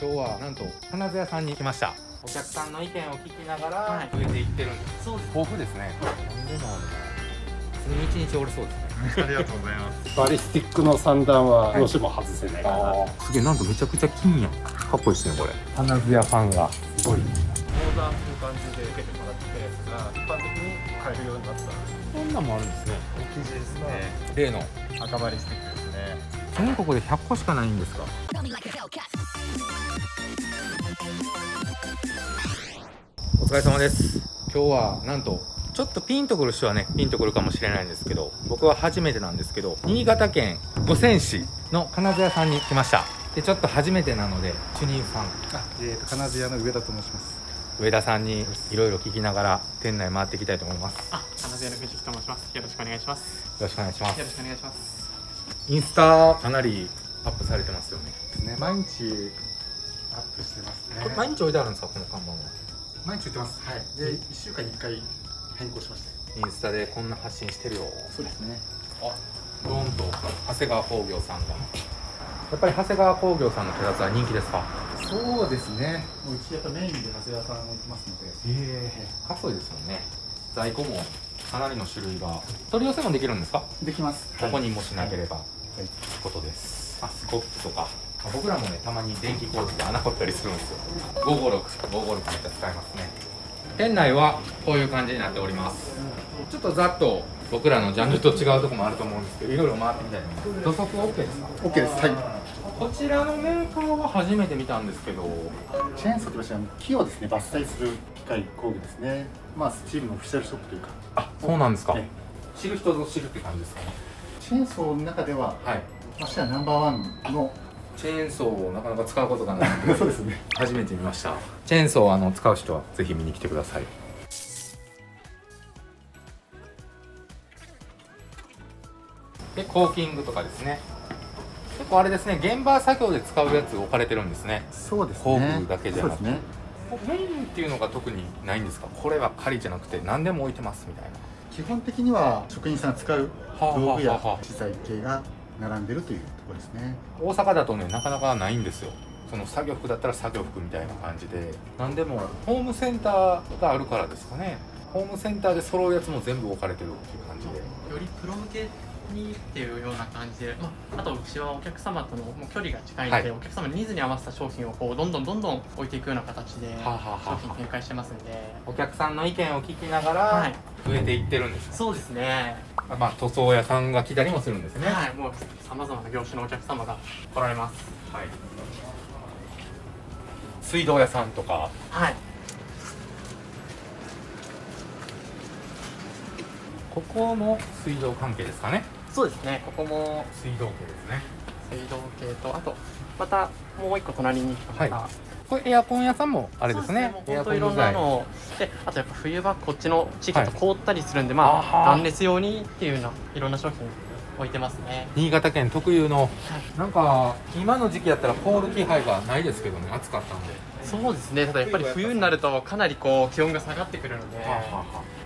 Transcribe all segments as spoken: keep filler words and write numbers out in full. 今日はなんと金津屋さんに来ました。お客さんの意見を聞きながら植えていってるんです。そうです、豊富ですね。何でも普通にいちにちおるそうですね。ありがとうございます。バリスティックの三段はどうしても外せないかな、はい、すげえ、なんとめちゃくちゃ金やん。かっこいいですねこれ。金津屋さんがすごいオーダーする感じで受けてもらってたやつが一般的に買えるようになった。こんなんもあるんですね。生地ですね。例の赤バリスティックですね。全国でひゃっこしかないんですか。お疲れ様です。今日はなんとちょっとピンとくる人はねピンとくるかもしれないんですけど、僕は初めてなんですけど、新潟県五泉市の金津屋さんに来ました。でちょっと初めてなので主任さん、あ、えーと、金津屋の上田と申します。上田さんにいろいろ聞きながら店内回っていきたいと思います。あ、金津屋の藤木と申します。よろしくお願いします。よろしくお願いします。よろしくお願いします。インスタかなりアップされてますよね。毎日アップしてますね。これ毎日置いてあるんですか、この看板は。毎日置いてます。はい。で、いっしゅうかんにいっかい変更しました。インスタでこんな発信してるよ。そうですね。あ、ドーンと長谷川工業さんが。やっぱり長谷川工業さんの手札は人気ですか。そうですね。もううちやっぱメインで長谷川さん置いてますので。ええー、かっこいいですよね。在庫もかなりの種類が。取り寄せもできるんですか。できます。ここにもしなければ、はいはい、ということです。あ、スコップとか。僕らもね、たまに電気工事で穴掘ったりするんですよ。ごごろく、ごごろくめっちゃ使いますね。店内はこういう感じになっております。ちょっとざっと僕らのジャンルと違うとこもあると思うんですけど、いろいろ回ってみたいと思います。土足 OK ですか。OK です。はい。こちらのメーカーは初めて見たんですけど、チェーンソーとしては木をですね伐採する機械工具ですね。まあスチームのオフィシャルショップというか。あ、そうなんですか。ね、知る人ぞ知るって感じですかね。チェーンソーの中では、はい、ましてはナンバーワンの。チェーンソーをなかなか使うことがないのでそうですね、初めて見ました。チェーンソーをあの使う人はぜひ見に来てください。で、コーキングとかですね。結構あれですね、現場作業で使うやつ置かれてるんですね。そうですね。工具だけじゃなくて、ね、メインっていうのが特にないんですか。これは狩りじゃなくて何でも置いてますみたいな。基本的には職人さん使う道具や資材系が並んでるというところですね。大阪だとねなかなかないんですよ。その作業服だったら作業服みたいな感じで、何でもホームセンターがあるからですかね。ホームセンターで揃うやつも全部置かれてるっていう感じで、よりプロ向けにっていうような感じで、まあ、あとうちはお客様とのもう距離が近いので、はい、お客様のニーズに合わせた商品をこうどんどんどんどん置いていくような形で商品展開してますんで、お客さんの意見を聞きながら増えていってるんです、ね。そうですね。まあ塗装屋さんが来たりもするんですね。はい、もうさまざまな業種のお客様が来られます。はい。水道屋さんとか。はい。ここも水道関係ですかね。そうですね。ここも水道系ですね。水道系とあとまたもう一個隣に行くのが。はい、これエアコン屋さんもあれですね。本当いろんなので、あとやっぱ冬場こっちの地域だと凍ったりするんで、はい、まあ断熱用にっていうようないろんな商品置いてますね。新潟県特有の、はい、なんか今の時期だったら凍る気配がないですけどね、暑かったんで。そうですね。ただやっぱり冬になるとかなりこう気温が下がってくるので、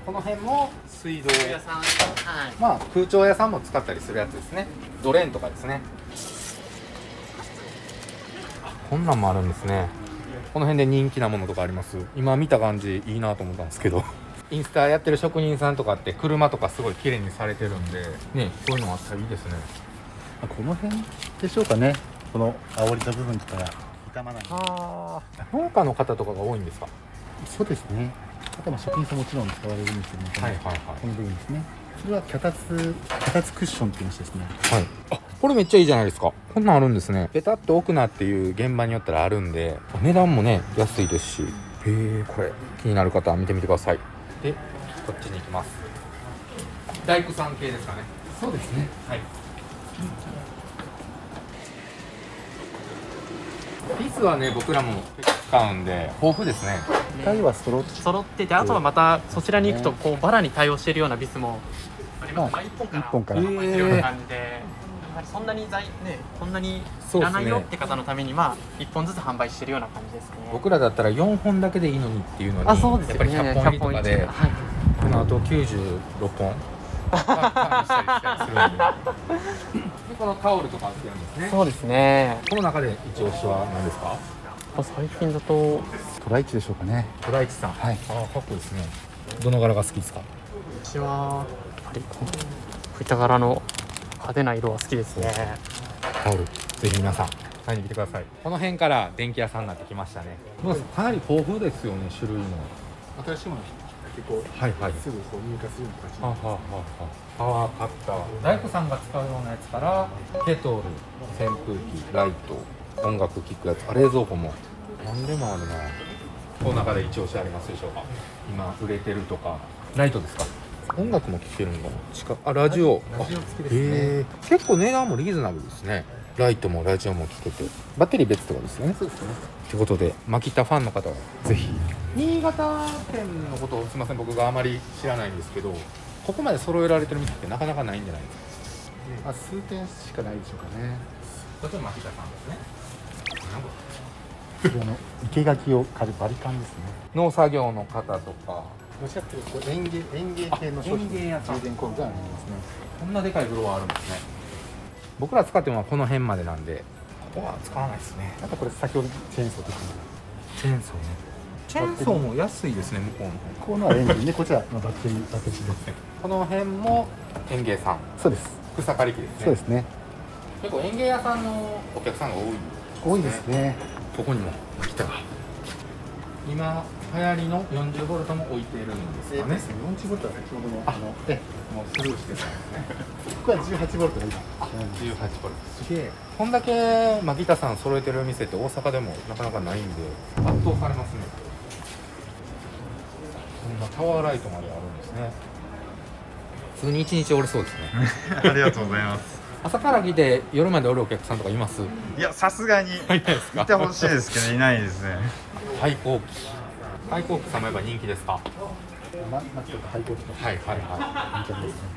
この辺も水道屋さん、はい、まあ空調屋さんも使ったりするやつですね。ドレーンとかですね。こんなんもあるんですね。この辺で人気なものとかあります。今見た感じいいなと思ったんですけどインスタやってる職人さんとかって車とかすごい綺麗にされてるんでね、こういうのあったらいいですね。この辺でしょうかね。この煽りの部分から傷まない。ああ、農家の方とかが多いんですか。そうですね。あとは職人さんもちろん使われるんですけども、はいはいはい、この部分ですね。それは脚立、脚立クッションって言いましてですね。はい。あ、これめっちゃいいじゃないですか。こんなんあるんですね。ペタッと置くなっていう現場によったらあるんで、値段もね安いですし、へえ、これ気になる方は見てみてください。で、こっちに行きます。大工さん系ですかね。そうですね。はい。ピースはね僕らも使うんで豊富ですね。台は揃って揃ってて、あとはまたそちらに行くとこうバラに対応しているようなビスもあります。いっぽんから入ってるような感じで、やはりそんなに在ねこんなにいらないよって方のために、まあいっぽんずつ販売してるような感じですね。僕らだったらよんほんだけでいいのにっていうのに、やっぱりひゃっぽん入りとかで、このあときゅうじゅうろっぽんこのタオルとかあるんですね。そうですね。この中で一押しは何ですか。最近だとトライチでしょうかね。トライチさん、はい、ああかっこいいですね。どの柄が好きですか？私はやっぱりこういった柄の派手な色は好きですね。タオルぜひ皆さん買いに来てください。この辺から電気屋さんになってきましたね。かなり豊富ですよね、種類も。新しいもの結構すぐ入荷するような形なんです。パワーカッター、大工さんが使うようなやつからケトル、扇風機、ライト、音楽聴くやつ、冷蔵庫も何でもあるな。この中で一押しありますでしょうか？今売れてるとか。ライトですか？音楽も聴けるんだ。近あラジオ。ラジオ付きですね。結構値段もリーズナブルですね。ライトもラジオも聴けて、バッテリー別とかですよね。そうですね。ということで、マキタファンの方はぜひ。新潟県のことをすみません、僕があまり知らないんですけど、ここまで揃えられてる店ってなかなかないんじゃないですか？あ、数点しかないでしょうかね。こちらマキタさんですね。これの生垣を刈るバリカンですね。農作業の方とか。どちらかというと園芸園芸系の商品、充電工具がありますね。こんなでかいフロアあるんですね。僕ら使ってもこの辺までなんで、ここは使わないですね。あとこれ先ほどチェーンソーとか。チェーンソーね。チェーンソーも安いですね、向こうの。向こうのはエンジンで、こちらのバッテリーだけですね。この辺も園芸さん。そうです。草刈り機ですね。そうですね。結構園芸屋さんのお客さんが多い。多いですね。ここにもマキタが。今流行りのよんじゅうボルトも置いているんですかね。よんじゅうボルトは先ほどのあのもうスルーしてたんですね。ここはじゅうはちボルトが今。じゅうはちボルト。すげえ。こんだけマキタさん揃えてるお店って大阪でもなかなかないんで圧倒されますね。こんなタワーライトまであるんですね。普通に一日折れそうですね。ありがとうございます。朝から来て夜までおるお客さんとかいます？いや、さすがにいてほしいですけどいないですね。廃校機、廃校機様やっぱ人気ですか？ま、まちょっと廃校機とか。はいはいはい。人気ですね。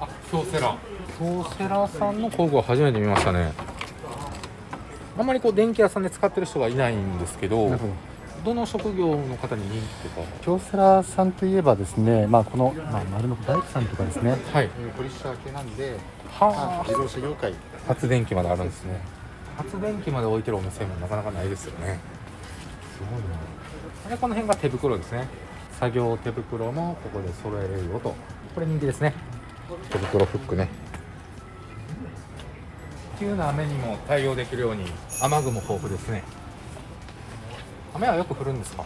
あ、京セラ。京セラさんの工具は初めて見ましたね。あんまりこう電気屋さんで使ってる人がいないんですけど。どの職業の方に人気とか。京セラさんといえばですね、まあこの、まあ、丸のこ大工さんとかですね。はい。ポリッシャー系なんで。はあ。自動車業界。発電機まであるんですね。発電機まで置いてるお店もなかなかないですよね。すごいな。あれこの辺が手袋ですね。作業手袋もここで揃えれるよと。これ人気ですね。手袋フックね。急な雨にも対応できるように雨具も豊富ですね。雨はよく降るんですか？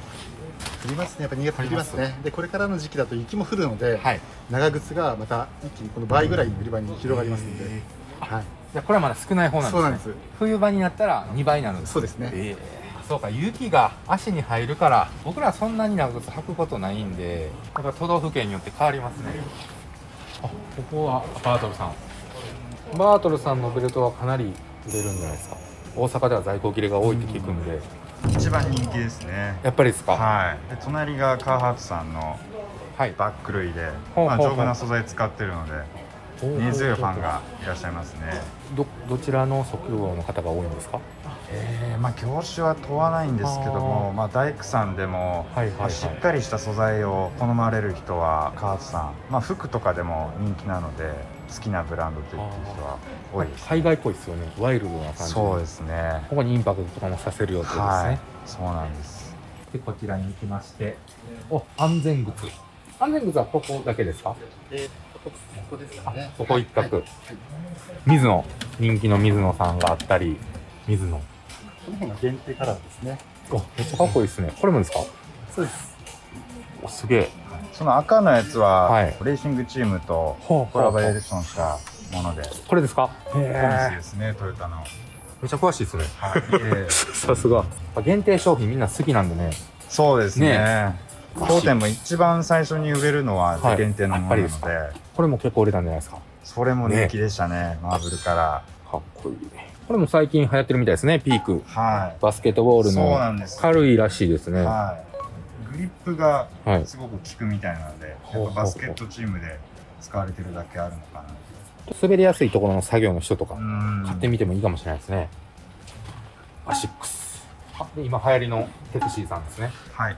降りますね、やっぱりにがつ降りますね。でこれからの時期だと雪も降るので、はい、長靴がまた一気にこの倍ぐらいの売り場に広がりますので、はい、じゃあこれはまだ少ない方なんですね。そうなんです。冬場になったらにばいになるんです。そうですね、えー、そうか、雪が足に入るから僕らそんなに長靴履くことないんで、だから都道府県によって変わりますね。あ、ここはバートルさん。バートルさんのベルトはかなり売れるんじゃないですか？大阪では在庫切れが多いって聞くんで。一番人気ですね。やっぱりですか？はい。で隣がカーハーツさんのバック類で、まあ丈夫な素材使ってるので、根強いファンがいらっしゃいますね。どどちらの職業の方が多いんですか？ええー、まあ業種は問わないんですけども、まあ大工さんでも、しっかりした素材を好まれる人はカーハーツさん、まあ服とかでも人気なので、好きなブランドと言ってる人は多いです、ね。海外っぽいですよね。ワイルドな感じ。そうですね。ここにインパクトとかもさせるようですね、はい。そうなんです。でこちらに行きまして、お安全靴。安全靴はここだけですか？えー、ここここですかね。ここ一角。はい、水野、人気の水野さんがあったり、水野。この辺が限定カラーですね。お、めっちゃかっこいいですね。これもですか？そうです。お、すげえ。その赤のやつはレーシングチームとコラボレーションしたもので。これですか？これですね、トヨタの。めっちゃ詳しいですね。さすが。限定商品みんな好きなんでね。そうですね。当店も一番最初に売れるのは限定のものなので。これも結構売れたんじゃないですか？それも人気でしたね、マーブルから。かっこいい。これも最近流行ってるみたいですね、ピーク。はい。バスケットボールの軽いらしいですね。はい。グリップがすごく効くみたいなので、はい、やっぱバスケットチームで使われてるだけあるのかな。滑りやすいところの作業の人とか買ってみてもいいかもしれないですね。アシックス。あ、で今流行りのテクシーさんですね。はい。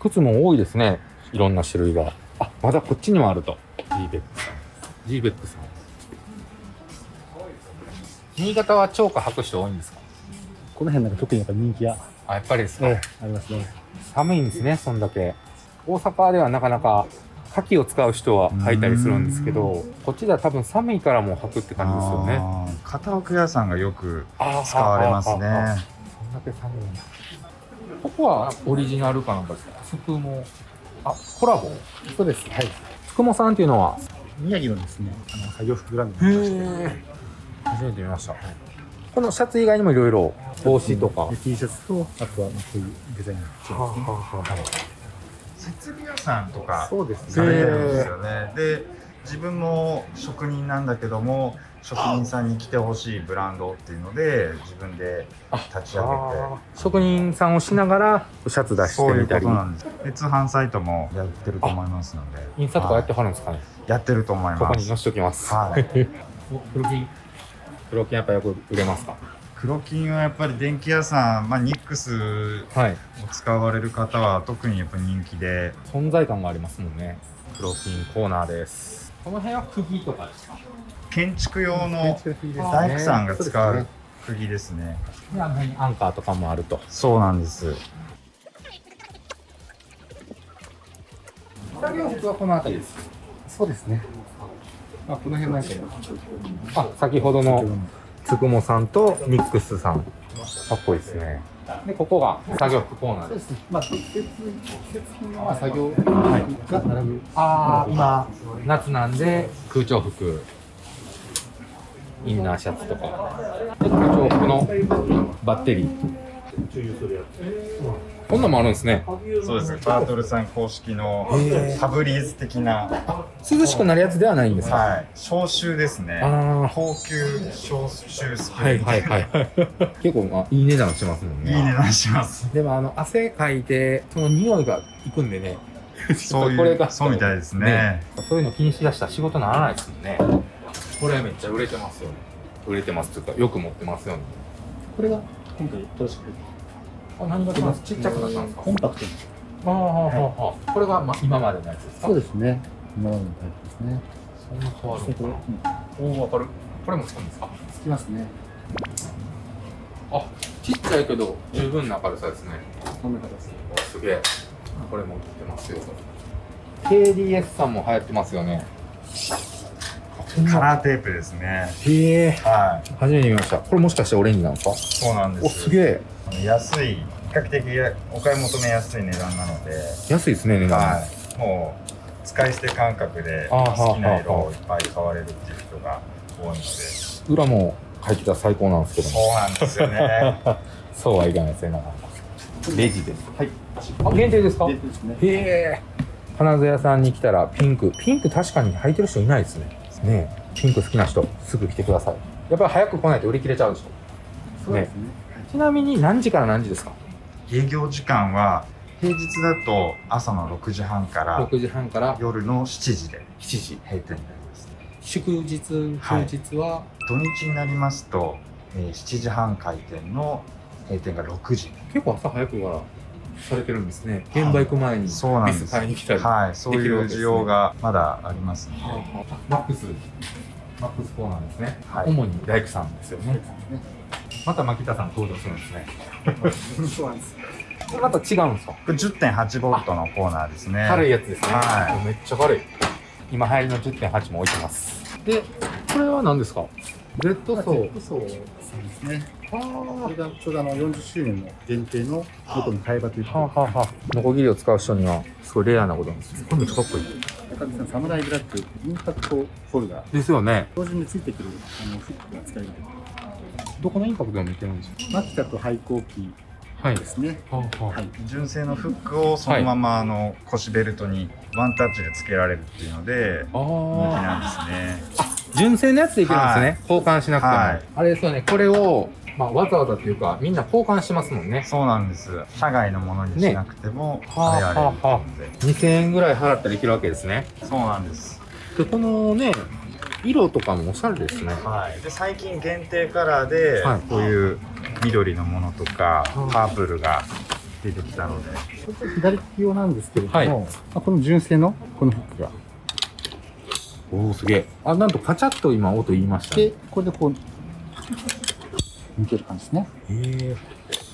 靴も多いですね。いろんな種類が。あ、まだこっちにもあると。ジーベックさん。ジーベックさん。新潟は超過白紙多いんですか？この辺なんか特にやっぱ人気や。あ、やっぱりですか。ええ、ありますね。寒いんですね、そんだけ。大阪ではなかなか牡蠣を使う人は履いたりするんですけど、こっちでは多分寒いからもう履くって感じですよね。あ、片奥屋さんがよく使われますね。そんだけ寒い。ここはオリジナルかなんかですか。福も、あ、コラボ。そうです。はい。福もさんっていうのは宮城のですね、あの作業服ブランドになりまして、初めて見ました。このシャツ以外にもいろいろ帽子とか T シャツと、あとはそういうデザインのシャツ。設備屋さんとかされてるんですよね。で、自分も職人なんだけども、職人さんに来てほしいブランドっていうので自分で立ち上げて、職人さんをしながらシャツ出してみたり、そういうことなんです。で、通販サイトもやってると思いますので。インスタとかやってはるんですかね。やってると思います。ここに載せておきます。はい。黒金、黒金やっぱよく売れますか。黒金はやっぱり電気屋さん、まあ、ニックスを使われる方は特にやっぱ人気で、はい、存在感がありますもんね。黒金コーナーです。この辺は釘とかですか。建築用の大工さんが使う釘ですね。あの辺にアンカーとかもあると。そうなんです。作業服はこの辺りです。そうですね。あ、この辺なんか、あ、先ほどのつくもさんとニックスさん、かっこいいですね。で、ここが作業服コーナーです。まあ、季節品は作業が並ぶ。ああ、今夏なんで空調服、インナーシャツとか。で、空調服のバッテリー。こんなのもあるんですね。そうです。バートルさん公式のタブリーズ的な。涼しくなるやつではないんですか。はい。消臭ですね。高級消臭スプレー。はいはいはい。結構まあいい値段しますもんね。いい値段します。でもあの汗かいてその匂いがいくんでね。そういうそうみたいですね。そういうの気にしだしたら仕事ならないですもんね。これめっちゃ売れてますよね。売れてますというかよく持ってますよね。これが今回新しく。あ、何が出ます。ちっちゃくなったんですか。コンパクトに。ああ、はい。これがま今までのやつですか。そうですね。今までのタイプですね。そんな変わるのかな。おお、わかる。これもつくんですか。つきますね。あ、ちっちゃいけど十分な軽さですね。こんな形。すげえ。これも売ってますよ。ケーディーエス さんも流行ってますよね。カラーテープですね。へえ。はい。初めて見ました。これもしかしてオレンジなんですか。そうなんです。お、すげえ。安い、比較的お買い求めやすい値段なので。安いですね、値段。はい、もう使い捨て感覚で好きな色をいっぱい買われるっていう人が多いので。裏も書いてたら最高なんですけど。そうなんですよね。そうはいかないですね、なかなか。レジです。はい。あ、限定ですか。限定ですね。へえ。金沢屋さんに来たらピンク、ピンク確かに履いてる人いないですね。ね、ピンク好きな人、すぐ来てください。やっぱり早く来ないと売り切れちゃうでしょ。そうですね。ね、ちなみに何時から何時ですか。営業時間は平日だと朝のろくじはんからろくじはんから夜のしちじでしちじ閉店になります、ね。祝日休日は、はい、土日になりますと、えー、しちじはん開店の閉店がろくじ。結構朝早くからされてるんですね。現場行く前にビス買いに来たり、はい、そういう需要がまだありますので。マックスマックスコーナーですね。はい、主に大工さんですよね。また牧田さん登場するんですね。そうなんです。また違うんですか。これ じゅってんはちボルト のコーナーですね。軽いやつですね。はい、めっちゃ軽い。今流行りの じゅってんはち も置いてます。で、これは何ですか。 Z 層。 Z 層ですね。ああ、これがちょうどあのよんじゅっしゅうねんの限定の元の替え刃という。はあはあはあ。ノコギリを使う人にはすごいレアなことなんです。これめっちゃかっこいい。中身さん、サムライブラックインパクトホルダーですよね。標準についてくるあのフックが使える。どこのインパクトが向いてるんですか。牧田と廃校機ですね。純正のフックをそのままあの腰ベルトにワンタッチで付けられるっていうので人気なんですね。純正のやつでいけるんですね。交換しなくても。あれですよね。これをまあわざわざっていうかみんな交換しますもんね。そうなんです。社外のものにしなくてもあれあれっていうのでにせんえんぐらい払ったらいけるわけですね。そうなんです。で、このね色とかもおしゃれですね。はい、で、最近限定カラーで、はい、こういう緑のものとか、はい、パープルが出てきたので。ちょっと左利き用なんですけれども、はい、この純正のこのフックが。おお、すげえ。あ、なんとカチャッと今音言いました、ね。で、これでこう抜ける感じですね。へえ。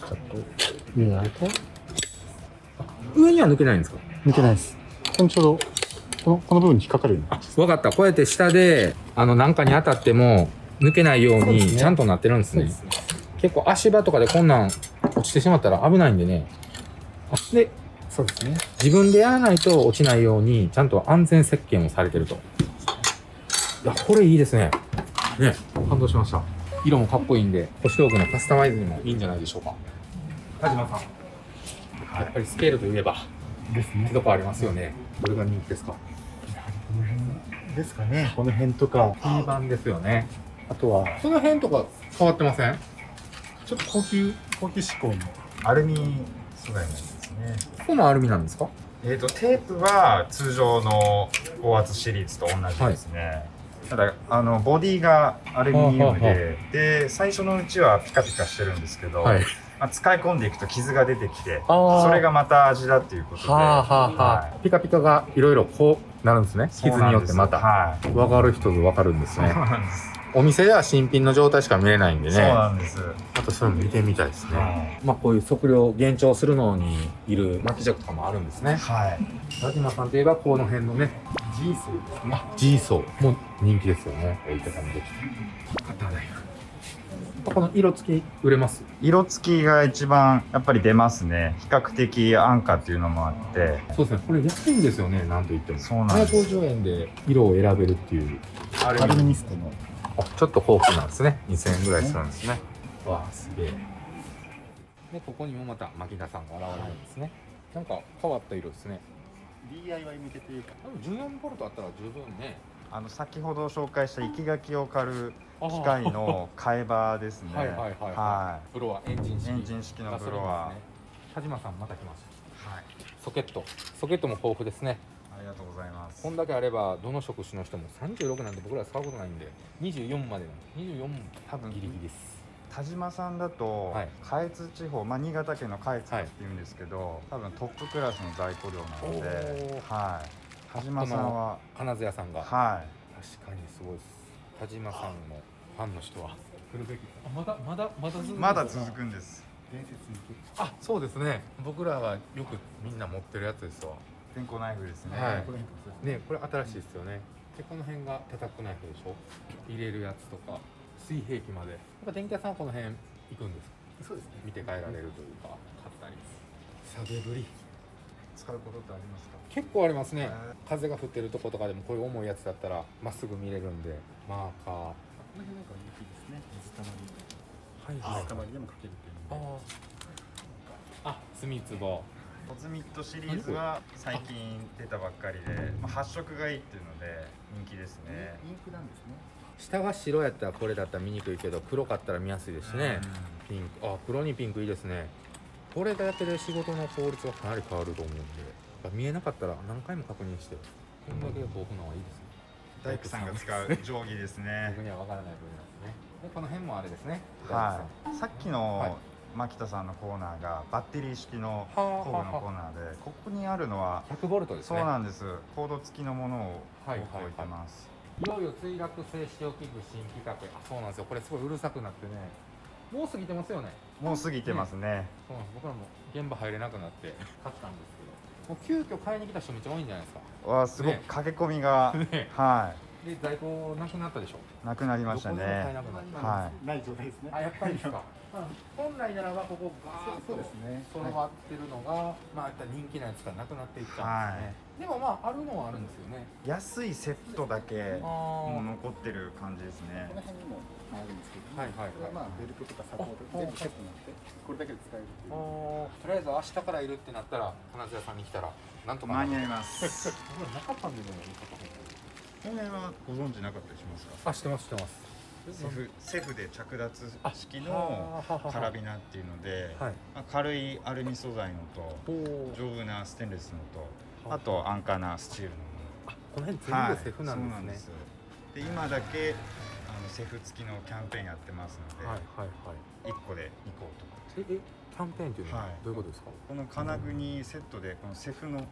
カチャッと。上にあると、上には抜けないんですか？抜けないです。ここにちょうどこの、この部分に引っかかるようになります。分かった。こうやって下で、あの、なんかに当たっても、抜けないように、ちゃんとなってるんですね。ですね、結構足場とかでこんなん落ちてしまったら危ないんでね。で、そうですね。自分でやらないと落ちないように、ちゃんと安全設計もされてると。いや、これいいですね。ね、感動しました。色もかっこいいんで、星道具のカスタマイズにもいいんじゃないでしょうか。田島さん。はい、やっぱりスケールといえば、ですね。ってとこありますよね。どれが人気ですか？この辺ですかね。この辺とか。定番ですよね。あとは、この辺とか変わってません？ちょっと高級、高級志向のアルミ素材なんですね。このアルミなんですか？えっと、テープは通常の高圧シリーズと同じですね。はい、ただあのボディがアルミニウムで、で最初のうちはピカピカしてるんですけど、はい、まあ使い込んでいくと傷が出てきて、それがまた味だっていうことで、ピカピカがいろいろこうなるんですね。傷によってまた、はい、分かる人ぞ分かるんですね。そうなんです。お店では新品の状態しか見れないんでね。そうなんです。あとそれ見てみたいですね。はい、まあこういう測量減調するのにいる巻き尺とかもあるんですね。はい。田島さんといえばこの辺のね、ジーソーですね。ジーソーも人気ですよね。折りたたみできて。カッターナイフ。この色付き売れます？色付きが一番やっぱり出ますね。比較的安価っていうのもあって。そうですね。これ安いんですよね。なんといっても。そうなんです。ななひゃくごじゅうえんで色を選べるっていう。アルミニストの。ちょっと高級なんですね。にせんえんぐらいするんですね。わあ、すげえ。で、ここにもまた牧田さんが現れるんですね。なんか変わった色ですね。ディーアイワイ 向けていいか。じゅうよんボルトあったら十分ね。あの先ほど紹介した生垣を刈る機械の替え刃ですね。はいはいはいはい。ブロアエンジン式。エンジン式のブロア。田島さんまた来ました。はい。ソケット、ソケットも豊富ですね。ありがとうございます。こんだけあればどの職種の人もさんじゅうろくなんで僕ら使うことないんで、にじゅうよんまでのにじゅうよんも多分ギリギリです。田島さんだと下越地方、まあ新潟県の下越っていうんですけど、多分トップクラスの在庫量なので、はい。田島さんは金津屋さんが、はい。確かにすごいです。田島さんのファンの人は来るべき。まだまだまだ続く。まだ続くんです。伝説に。あ、そうですね。僕らはよくみんな持ってるやつですわ。天候ナイフですね。はい、ね、これ新しいですよね。で、この辺が叩くナイフでしょ。入れるやつとか、水平器まで。やっぱ電気屋さんはこの辺行くんですか？そうですね。見て帰られるというか、買ったり。下げぶり。使うことってありますか？結構ありますね。風が降ってるとことかでも、こういう重いやつだったら、まっすぐ見れるんで。マーカー。この辺なんか雪ですね。水たまり。はい、水たまりでもかけるっていうの。ああ。あ、墨壺。コズミットシリーズは最近出たばっかりで、まあ、発色がいいっていうので人気ですね。インクなんですね。下が白やったらこれだったら見にくいけど、黒かったら見やすいですしね。ピンク、あ、黒にピンクいいですね。これがやってる仕事の効率はかなり変わると思うんで、見えなかったら何回も確認して、こんだけ豊富なのはいいですね。大工さんが使う定規ですね。僕には分からない部分ですね。で、この辺もあれですね。はい、さっきの、はい、牧田さんのコーナーがバッテリー式の工具のコーナーで、ここにあるのはひゃくボルトですね。そうなんです。コード付きのものを置いてます。いよいよ墜落性使用器具新規格。あ、そうなんですよ。これすごいうるさくなってね、もう過ぎてますよね。もう過ぎてますね。そうなんです。僕らも現場入れなくなって買ったんですけど、もう急遽買いに来た人めっちゃ多いんじゃないですか。わあ、すごく駆け込みが、ね、はい。で、在庫なくなったでしょ。なくなりましたね。はい。ない状態ですね。あ、やっぱりですか。本来ならばここがそうですね。そのわってるのが、まあやっぱ人気なやつがなくなっていったんですね。でもまああるのはあるんですよね。安いセットだけもう残ってる感じですね。この辺にもあるんですけど、はいはいはい。まあベルトとかサポート全部セットになって、これだけで使えるっていう。とりあえず明日からいるってなったら金津屋さんに来たらなんとか間に合います。なかったんでね。この辺はご存知なかったりしますか？あ、知ってます、知ってます。セフ、セフで着脱式のカラビナっていうので、軽いアルミ素材のと丈夫なステンレスのと、あと安価なスチールのもの。この辺全部セフなんですね。で、今だけあのセフ付きのキャンペーンやってますので、いっこでにこお得。ええ、キャンペーンっていうのはどういうことですか？この金具にセットでこのセフの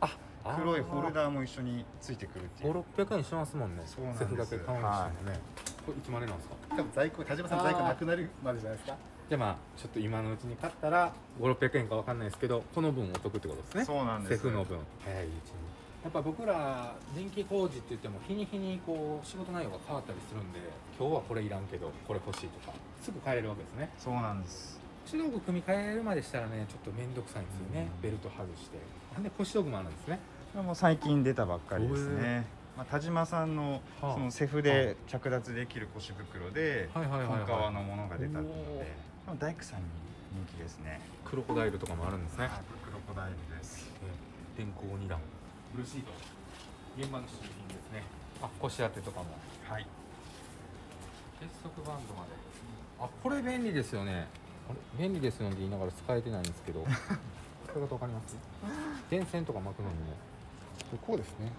黒いホルダーも一緒についてくるっていう。ごひゃくろっぴゃくえんしますもんね。そうなんです。セフだけ買うんですよね。これいつまでなんですか？多分在庫、田島さん在庫なくなるまでじゃないですか。でまあちょっと今のうちに買ったらごひゃくろっぴゃくえんかわかんないですけど、この分お得ってことですね。そうなんです、ね、セフの分早いうちに。やっぱ僕ら電気工事って言っても日に日にこう仕事内容が変わったりするんで、今日はこれいらんけどこれ欲しいとかすぐ買えるわけですね。そうなんです。腰道具組み替えるまでしたらね、ちょっと面倒くさいんですよね、うん、ベルト外して。なんで腰道具もあるんですね。もう最近出たばっかりですね。まあ、田島さんのそのセフで着脱できる腰袋で本革のものが出たので、大工さんに人気ですね。クロコダイルとかもあるんですね。クロコダイルです。電光二段、ブルーシート、現場の新品ですね。あ、腰当てとかも。はい。結束バンドまで。あ、これ便利ですよね。便利ですよねって言いながら使えてないんですけど。これがわかります？電線とか巻くのにね。こうですね。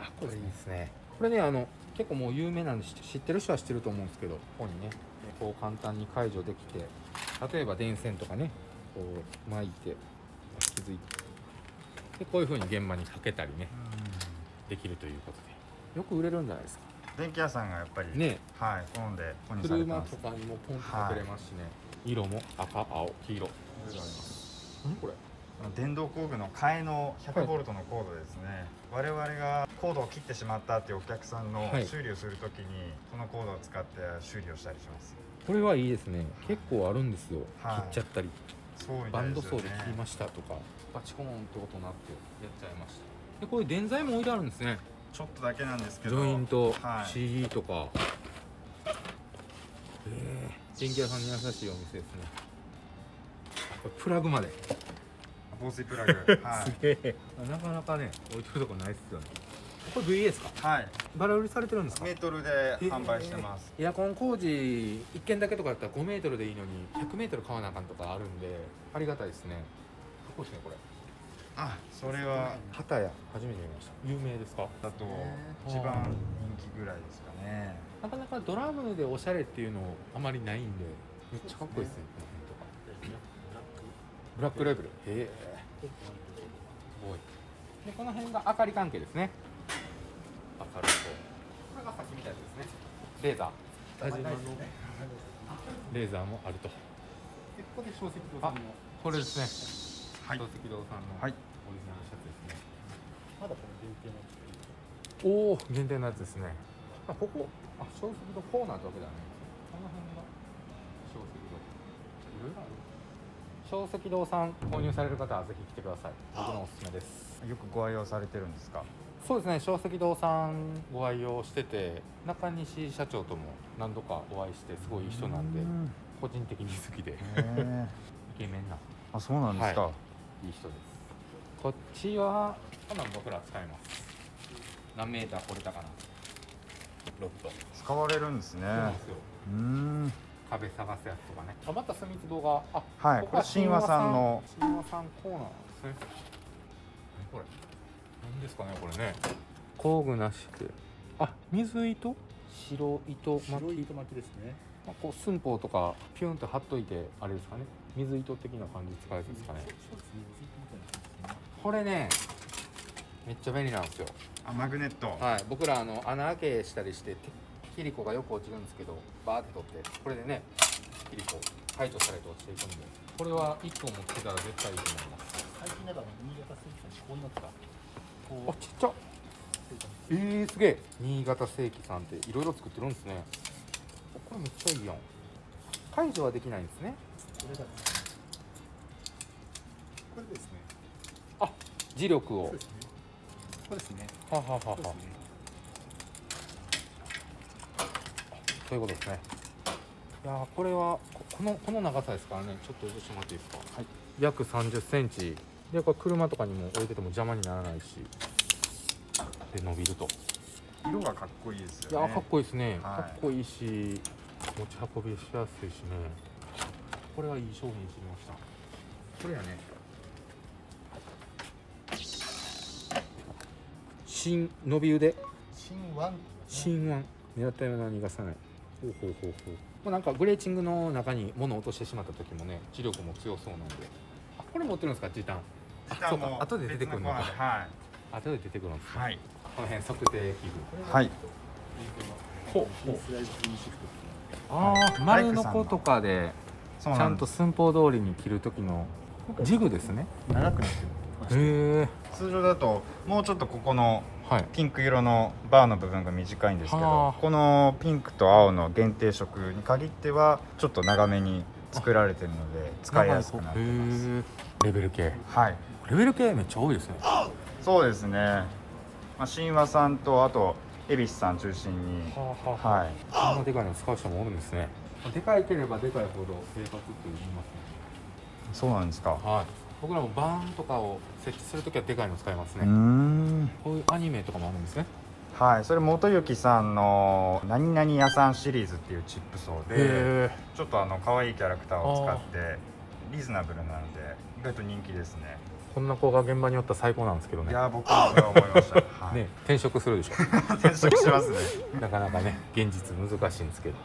あ、これいいですね。これね、あの結構もう有名なんで知ってる人は知ってると思うんですけど、ここにねこう簡単に解除できて、例えば電線とかねこう巻いて気づいて、でこういう風に現場にかけたりねできるということで、よく売れるんじゃないですか。電気屋さんがやっぱりね、はい、好んで購入されてます。車とかにもポンとかけれますしね。はい、色も赤、青、黄色。何これ？電動工具の替えのひゃくボルトのコードですね。はい、我々がコードを切ってしまったっていうお客さんの修理をするときにこのコードを使って修理をしたりします。これはいいですね。結構あるんですよ、はい、切っちゃったり、ね、バンドソーで切りましたとかバチコーンってことになってやっちゃいました。でこういう電材も置いてあるんですね。ちょっとだけなんですけど、ジョイント、はい、シーディー とか、えー、電気屋さんに優しいお店ですね。これプラグまで防水プラグ、はい、すげえ。なかなかね置いてるとこないっすよね。これ ブイエー ですか？はい、バラ売りされてるんですか？メートルで販売してます。えー、エアコン工事いっけんだけとかだったらごメートルでいいのにひゃくメートル買わなあかんとかあるんで、ありがたいですね。かっこいいですねこれ。あ、それは畑屋初めて見ました。有名ですか？だと一番人気ぐらいですかね。なかなかドラムでおしゃれっていうのあまりないんで、めっちゃかっこいいですね。ブラックレーブル、へえ、でこの辺が明かり関係ですね。明るそう。これが先みたいですね。レーザー、レーザーもあると。でここで小赤堂さんの、これですね、小赤堂さんのオリジナルシャツですね。まだこれ限定のやつ。おお、限定のやつですね。ここ、あ、小赤堂コーナーってわけじゃないんですよ。この辺が小赤堂、いろいろある。小赤堂さん購入される方はぜひ来てください。僕のおすすめです。よくご愛用されてるんですか？そうですね、小赤堂さんご愛用してて、中西社長とも何度かお会いして、すごいいい人なんで、ん個人的に好きでイケメンな。あ、そうなんですか、はい、いい人です。こっちは多分僕ら使います。何メーター掘れたかな。ロッド使われるんですね。そうなんですよ。うーん、壁探すやつとかね。あ、また住友堂が、あ、はい、これ神話さんの神話さんコーナーですね。これ何ですかね、これね。工具なしで、あ、水糸、白糸巻き、白糸巻きですね。まあ、こう寸法とかピュンと貼っといてあれですかね、水糸的な感じ使えるんですかね。これねめっちゃ便利なんですよ。あ、マグネット、はい、僕らあの穴開けしたりしてキリコがよく落ちるんですけど、バーって取ってこれでねキリコ排除されて落ちていくんで、これはいっぽん持ってたら絶対いいと思います。最近だから新潟製機さんにこういうの使う、あ、ちっちゃ、えー、すげえ。新潟製機さんっていろいろ作ってるんですね。これめっちゃいいやん。解除はできないんですね。これだね、これですね。あ、磁力を、そうですね、これですね、ははははは、そういうことですね。いや、これは こ, このこの長さですからね。ちょっと移してもらっていいですか？はい。約さんじゅっセンチで、これ車とかにも置いてても邪魔にならないし、で伸びると。色がかっこいいですよね。いや、かっこいいですね。はい、かっこいいし、持ち運びしやすいしね。これはいい商品にしてみました。これやね。新伸び腕。新ワン。新ワン。狙ったような逃がさない。ほうほうほうほう。もうなんかグレーチングの中に物を落としてしまった時もね、磁力も強そうなんで。あ、これ持ってるんですか？時短。あ、そうか。後で出てくるのか。はい。後で出てくるんですか。はい。この辺測定器具。はい。ほうほう。ああ、丸のことかでちゃんと寸法通りに切る時のジグですね。長くなってました。へえ。通常だともうちょっとここのピンク色のバーの部分が短いんですけど、はい、このピンクと青の限定色に限ってはちょっと長めに作られてるので使いやすくなってます。レベル系。はい。レベル系めっちゃ多いですね。そうですね。まあ神話さんとあと恵比寿さん中心に、はい。こんなでかいの使う人もおるんですね。でかいければでかいほど正確って言いますね。そうなんですか。はい。僕らもバーンとかを設置するときはでかいの使いますね。こういうアニメとかもあるんですね。はい、それ元幸さんの何々屋さんシリーズっていうチップ層で、ちょっとあの可愛いキャラクターを使ってリーズナブルなので意外と人気ですね。こんな子が現場におったら最高なんですけどね。いや、僕はそれは思いました。はい、ね、転職するでしょ。転職しますね。なかなかね、現実難しいんですけど。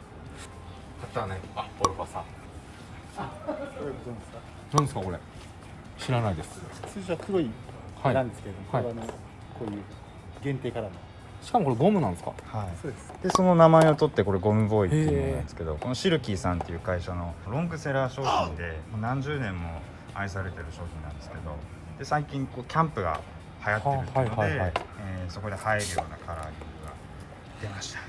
あとはね、あ、オルパさん。何ですかこれ。知らないです。通常は黒いなんですけれども、これはあのこういう限定からの、しかもこれゴムなんですか。はい、そうです。でその名前を取ってこれゴムボーイっていうものなんですけど、このシルキーさんっていう会社のロングセラー商品で何十年も愛されてる商品なんですけど、で最近こうキャンプが流行ってるっていうので、そこで入るようなカラーリングが出ました。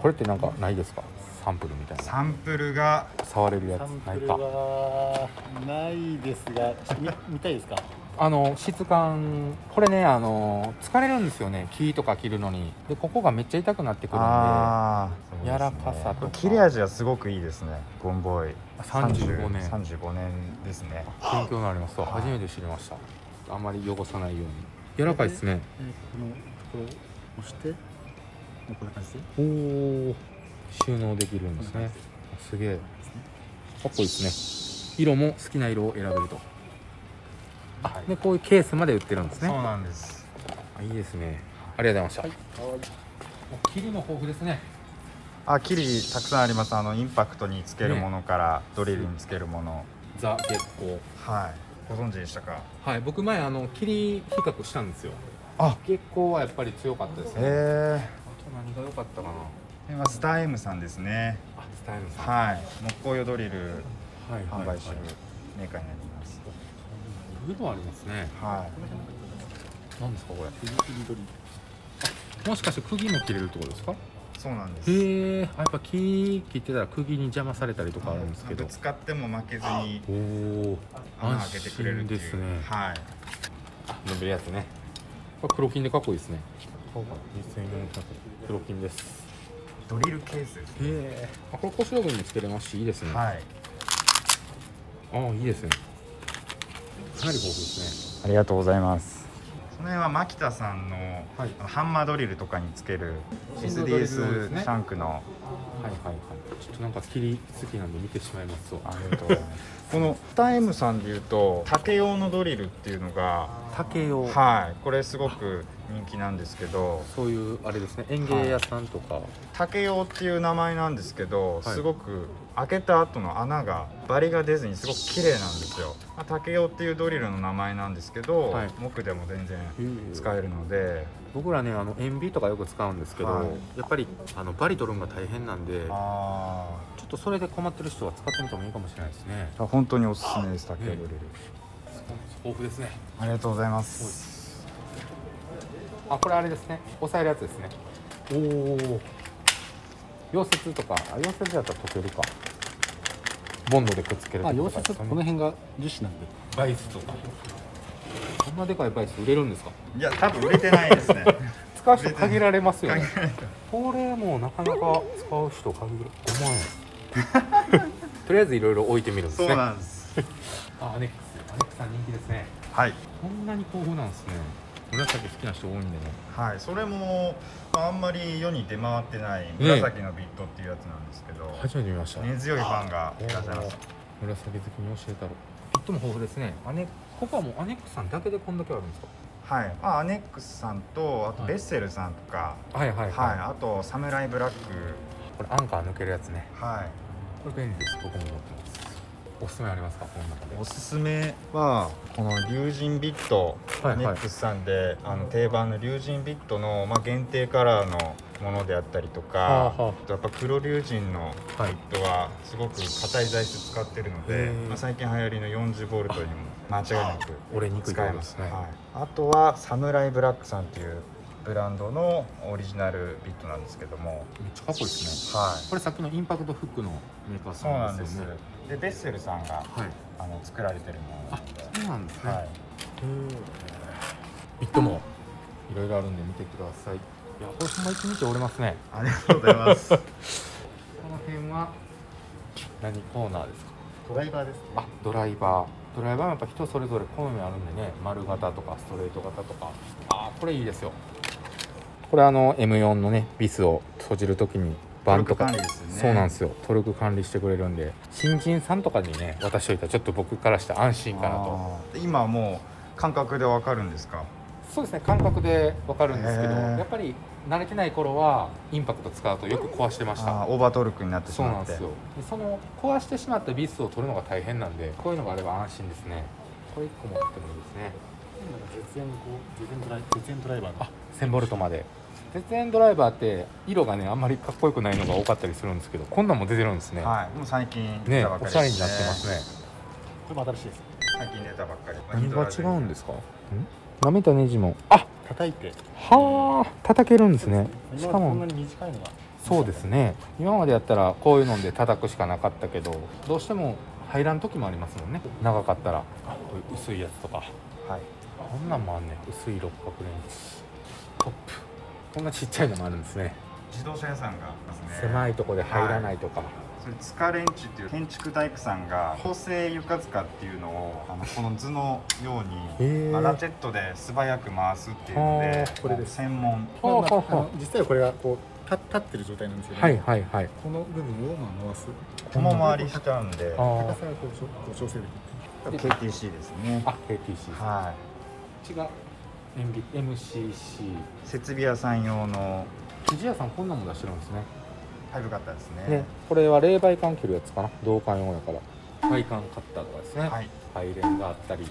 これってなんかないですか、サンプルみたいな。サンプルが触れるやつないか。ないですが、見たいですか。あの質感、これね、あの疲れるんですよね、木とか切るのに。でここがめっちゃ痛くなってくるんで、柔らかさとか切れ味はすごくいいですね。ゴムボーイさんじゅうごねん、さんじゅうごねんですね。勉強になります。初めて知りました。あんまり汚さないように柔らかいですね。このこれ押してこんな感じでおお収納できるんですね。すげえかっこいいですね。色も好きな色を選べると。あ、でこういうケースまで売ってるんですね。そうなんです。いいですね。ありがとうございました。はい、キリも豊富ですね。あ、キリたくさんあります。あのインパクトにつけるものから、ね、ドリルにつけるもの、ザ月光、はい、ご存知でしたか。はい、僕前あのキリ比較したんですよ。あ、月光はやっぱり強かったですね。へえ。あと何が良かったかな。スター M さんですね。スター M さん。はい。木工用ドリル販売してるメーカーになります。色々ありますね。はい。なんですかこれ。もしかして釘も切れるってことですか。そうなんです。へえ。やっぱ木切ってたら釘に邪魔されたりとかあるんですけど。使っても負けずに。おお。穴開けてくれるっていう。はい。伸びるやつね。これ黒金でかっこいいですね。にせんよんひゃく黒金です。ドリルケースですね。あ、これ腰ログにつけれますし、いいですね。はい。ああ、いいですね。かなり豊富ですね。ありがとうございます。その辺は牧田さんの、はい、ハンマードリルとかにつける エスディーエス シャンクの。はいはいはい。ちょっとなんか切り好きなんで見てしまいますわ。ありがとうございます。このスター M さんでいうと竹用のドリルっていうのが、竹用、はい、これすごく人気なんですけど、そういうあれですね、園芸屋さんとか、はい、竹用っていう名前なんですけど、すごく開けた後の穴がバリが出ずにすごく綺麗なんですよ。竹用っていうドリルの名前なんですけど、はい、木でも全然使えるので。僕らね、あの塩ビとかよく使うんですけど、はい、やっぱりあのバリ取るのが大変なんで、あちょっとそれで困ってる人は使ってみてもいいかもしれないですね。あ、本当におすすめです。竹用ドリル豊富ですね。ありがとうございます。あ、これあれですね、押さえるやつですね。おお、溶接とか、あ、溶接だったら溶けるか、ボンドでくっつけるとか。あ、溶接この辺が樹脂なんで、バイスとか。こんなでかいバイス売れるんですか。いや、多分売れてないですね。使う人限られますよね。これもなかなか使う人限る。ごまんえん。とりあえずいろいろ置いてみるんですね。そうなんです。あ、アネックス、アネックスさん人気ですね。はい。こんなに豊富なんですね。紫好きな人多いんでね。はい。それもあんまり世に出回ってない紫のビットっていうやつなんですけど。ね、初めて見ました。根強いファンがいらっしゃいます。紫好きに教えたろ。ビットも豊富ですね。アネ、ここはもうアネックスさんだけでこんだけあるんですか。はい、まあアネックスさんと、あとベッセルさんとか、はいはいはい、はい、あとサムライブラック、これアンカー抜けるやつね。はい。これ便利です。僕も持ってます。おすすめありますか、この中で。おすすめはこの龍神ビット、はいはい、アネックスさんであの定番の龍神ビットのまあ限定カラーのものであったりとか、やっぱ黒龍神のライトはすごく硬い材質使ってるので、まあ、最近流行りのよんじゅうボルトにも間違いなく使えますね。あとはサムライブラックさんっていうブランドのオリジナルビットなんですけども、めっちゃかっこいいですね。はい、これさっきのインパクトフックのメーカーさんですよね。そうなんです。でベッセルさんが、はい、あの作られてるもので。あ、そうなんですね。はい、ビットもいろいろあるんで見てください。いや、これほんま一日折れますね。ありがとうございます。この辺は何コーナーですか？ドライバーですね。あ、ドライバー。ドライバーはやっぱ人それぞれ好みあるんでね、丸型とかストレート型とか。あ、これいいですよ。これあの エムよん のねビスを閉じるときにバンとか、そうなんですよ、トルク管理してくれるんで、新人さんとかにね渡しといたらちょっと僕からしたら安心かなと。今もう感覚でわかるんですか？そうですね、感覚でわかるんですけど、やっぱり慣れてない頃はインパクト使うとよく壊してました。オーバートルクになってしまって。そうなんですよ。その壊してしまったビスを取るのが大変なんで、こういうのがあれば安心ですね。これいっこ持ってもいいですね。絶縁ドライバーのせんボルトまで。絶縁ドライバーって色がねあんまりかっこよくないのが多かったりするんですけど、こんなんも出てるんですね。はい、もう最近ねおしゃれになってますね。これも新しいです。最近出たばっかり。何が違うんですか？なめたネジもあ叩いて、はあ、叩けるんですね。しかもこんなに短いのが。そうですね、今までやったらこういうので叩くしかなかったけど、どうしても入らん時もありますもんね、長かったら。薄いやつとか、はい、こんなんもあんねん。薄い六角レンズトップ、こんなちっちゃいのもあるんですね。自動車屋さんがありますね。狭いとこで入らないとか、はい、それ塚レンチっていう建築大工さんが縫製床塚っていうのをあのこの図のように、まあ、ラチェットで素早く回すっていうので、これで専門。実際はこれがこう立ってる状態なんですよね。はいはいはい。この部分を回す、この回りしちゃうんで高さがこう調整できる。 ケーティーシー ですね。あ、ケーティーシー、はい。こっちが エムシーシー 設備屋さん用の。生地屋さんこんなもん出してるんですね。はい、よかったですね。ね、これは冷媒管切るやつかな、同管用やから。配管カッターとかですね。はい、配連があったり、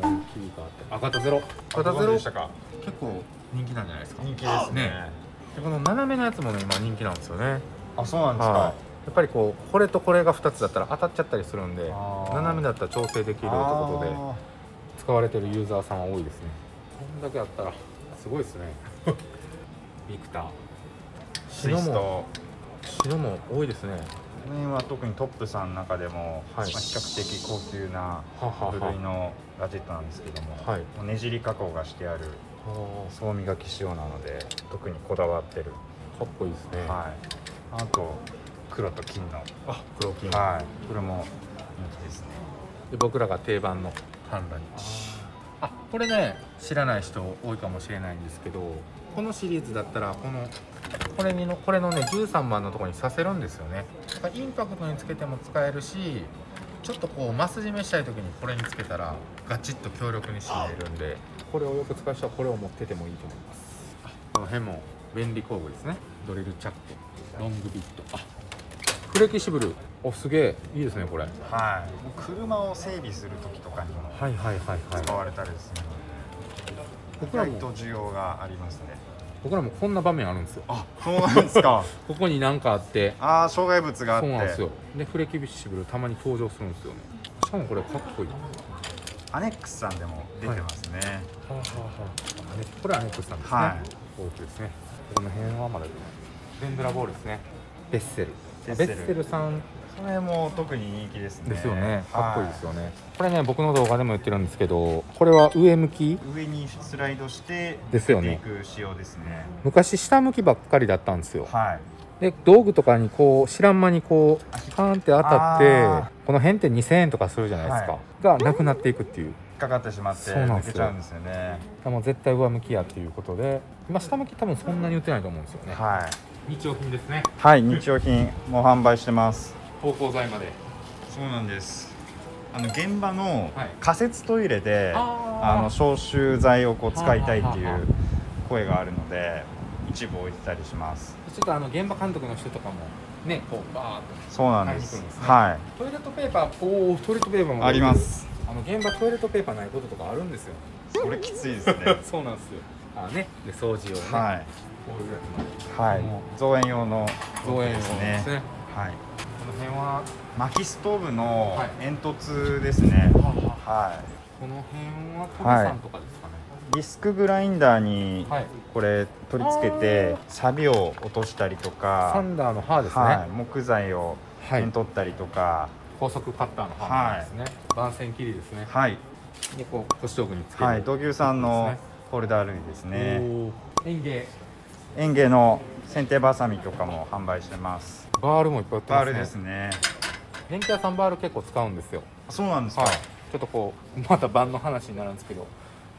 モンキーがあったり。赤田ゼロ。赤田ゼロでしたか。結構人気なんじゃないですか。人気ですね。で、この斜めのやつもね、今人気なんですよね。あ、そうなんですか。はい、やっぱりこう、これとこれが二つだったら当たっちゃったりするんで、斜めだったら調整できるということで。使われてるユーザーさんは多いですね。こんだけあったらすごいですね。ビクター、白も白も多いですね。この辺は特にトップさんの中でも、はい、比較的高級な部類のラジェットなんですけども、はい、ねじり加工がしてある総磨き仕様なので特にこだわってる。かっこいいですね。はい、あと黒と金の、あ、黒金、はい、これも人気ですね。で、僕らが定番の観覧地。あ、これね知らない人多いかもしれないんですけど、このシリーズだったらこのこれにのこれのねじゅうさんばんのところにさせるんですよね。インパクトにつけても使えるし、ちょっとこうマス締めしたい時にこれにつけたらガチッと強力に締めるんで、これをよく使う人はこれを持っててもいいと思います。あ、この辺も便利工具ですね。ドリルチャック、ロングビット、あ、フレキシブル、お、すげえいいですねこれ。はい、車を整備する時とかにも使われたりですね。僕らも需要がありますね。僕らもこんな場面あるんですよ。あ、そうなんですか。ここに何かあって、ああ、障害物があって、そうなんですよ。でフレキシブルたまに登場するんですよね。しかもこれかっこいい。アネックスさんでも出てますね。はい、はあはあ、これアネックスさんですね。はい、多くですね。この辺はまだ出ないベンドラボールですね。ベッセル、ベッセルさん、それも特に人気ですね。ですよね、かっこいいですよね。これね、僕の動画でも言ってるんですけど、これは上向き、上にスライドしてですよね。仕様ですね。昔下向きばっかりだったんですよ。はい、で道具とかにこう知らん間にこうパーンって当たって、この辺ってにせんえんとかするじゃないですか、はい、がなくなっていくっていう、かかってしまって抜けちゃうんですよね。もう絶対上向きやっていうことで、今下向き多分そんなに売ってないと思うんですよね。はい、日用品ですね。はい、日用品も販売してます。芳香剤まで。そうなんです。あの現場の仮設トイレで、はい、あの消臭剤をこう使いたいっていう声があるので、一部置いてたりします。ちょっとあの現場監督の人とかもね、こうバーっと。そうなんです。ですね、はい。トイレットペーパー、おお、トイレットペーパーもあります。あの現場トイレットペーパーないこととかあるんですよ。それきついですね。そうなんですよ。あね、で掃除をね。はい。こういうやつの、はい、造園用の造園ですね。はい、この辺は薪ストーブの煙突ですね。はい、この辺はトビさんとかですかね。ディスクグラインダーにこれ取り付けて錆を落としたりとか、サンダーの刃ですね、はい、木材を取ったりとか、高速カッターの刃ですね、番線切りですね。はい、でこう腰道具につける土牛さんのホルダー類ですね。園芸園芸の剪定バサミとかも販売してます。バールもいっぱい売ってますね。バールですね。電気屋さんバール結構使うんですよ。そうなんですか。はい、ちょっとこうまた盤の話になるんですけど、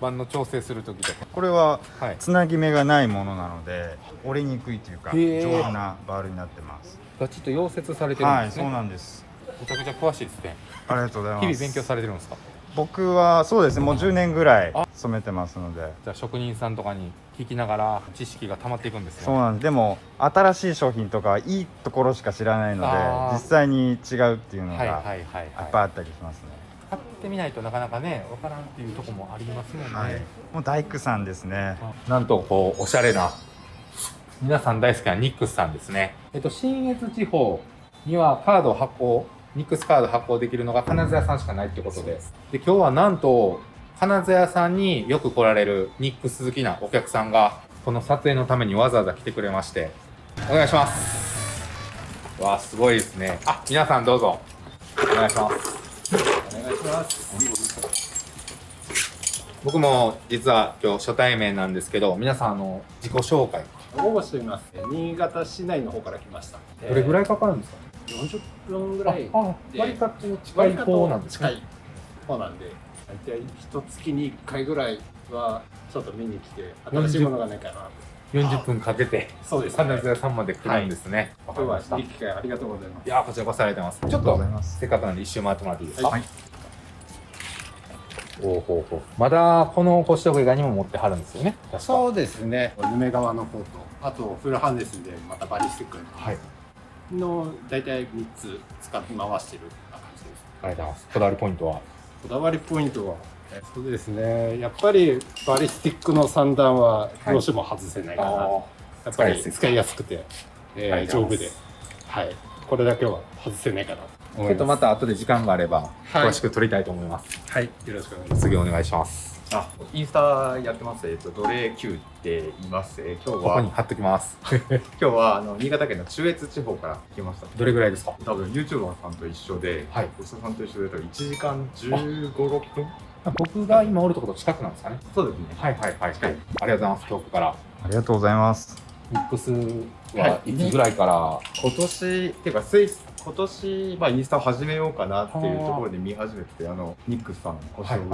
盤の調整する時とか、これはつなぎ目がないものなので折れにくいというか丈夫なバールになってます。ガチッと溶接されてるんですね。はい、そうなんです。めちゃくちゃ詳しいですね。ありがとうございます。日々勉強されてるんですか。僕はそうですね、もうじゅうねんぐらい染めてますので。じゃあ職人さんとかに聞きながら知識が溜まっていくんですよね。そうなんです。でも新しい商品とかいいところしか知らないので、実際に違うっていうのがいっぱいあったりしますね。買ってみないとなかなかね、わからんっていうところもありますもんね。はい、もう大工さんですね。なんとこうおしゃれな、皆さん大好きなニックスさんですね。えっと信越地方にはカード発行、ニックスカード発行できるのが金津屋さんしかないってことで、で今日はなんと金津屋さんによく来られるニックス好きなお客さんがこの撮影のためにわざわざ来てくれまして、お願いします。わあ、すごいですね。あ、皆さんどうぞお願いします。お願いします。僕も実は今日初対面なんですけど、皆さんあの自己紹介をしています。新潟市内の方から来ました。どれぐらいかかるんですかね。よんじゅっぷんぐらい。あ、割かと近い方なんですね。近い方なんで、大体一月にいっかいぐらいはちょっと見に来て、新しいものがないかな。よんじゅっぷんかけて、そうです。金津屋さんまで来るんですね。今日はいい機会ありがとうございます。いや、こちらこそありがとうございます。ちょっとせっかくなんで一周回ってもらっていいですか。はい。おおほほ。まだこの腰道具以外にも持ってはるんですよね。そうですね。ヌメ革の方と、あとフルハンデスでまたバリスティックの大体みっつ使って回してる感じです。ありがとうございます。こだわりポイントは？こだわりポイントは。そうですね、やっぱりバリスティックの三段はどうしても外せないかな、はい、やっぱり使いやすくて、えー、丈夫で、はい、これだけは外せないかなと。ちょっとまた後で時間があれば詳しく撮りたいと思います。はい、はい、よろしくお願いします。次お願いします。あ、インスタやってます、えっと、奴隷Qって言います、えー、今日はここに貼っときます今日はあの新潟県の中越地方から来ました。どれぐらいですか。多分 ユーチューバー さんと一緒で、はい、お医者さんと一緒で多分いちじかんじゅうご、ろっぷん。僕が今おるところ近くなんですかね。そうですね。はいはいはい。ありがとうございます。遠くから。ありがとうございます。ミックスはいつぐらいから。今年っていうかスイス今年まあインスタを始めようかなっていうところで見始めて、あのニックスさんの腰道具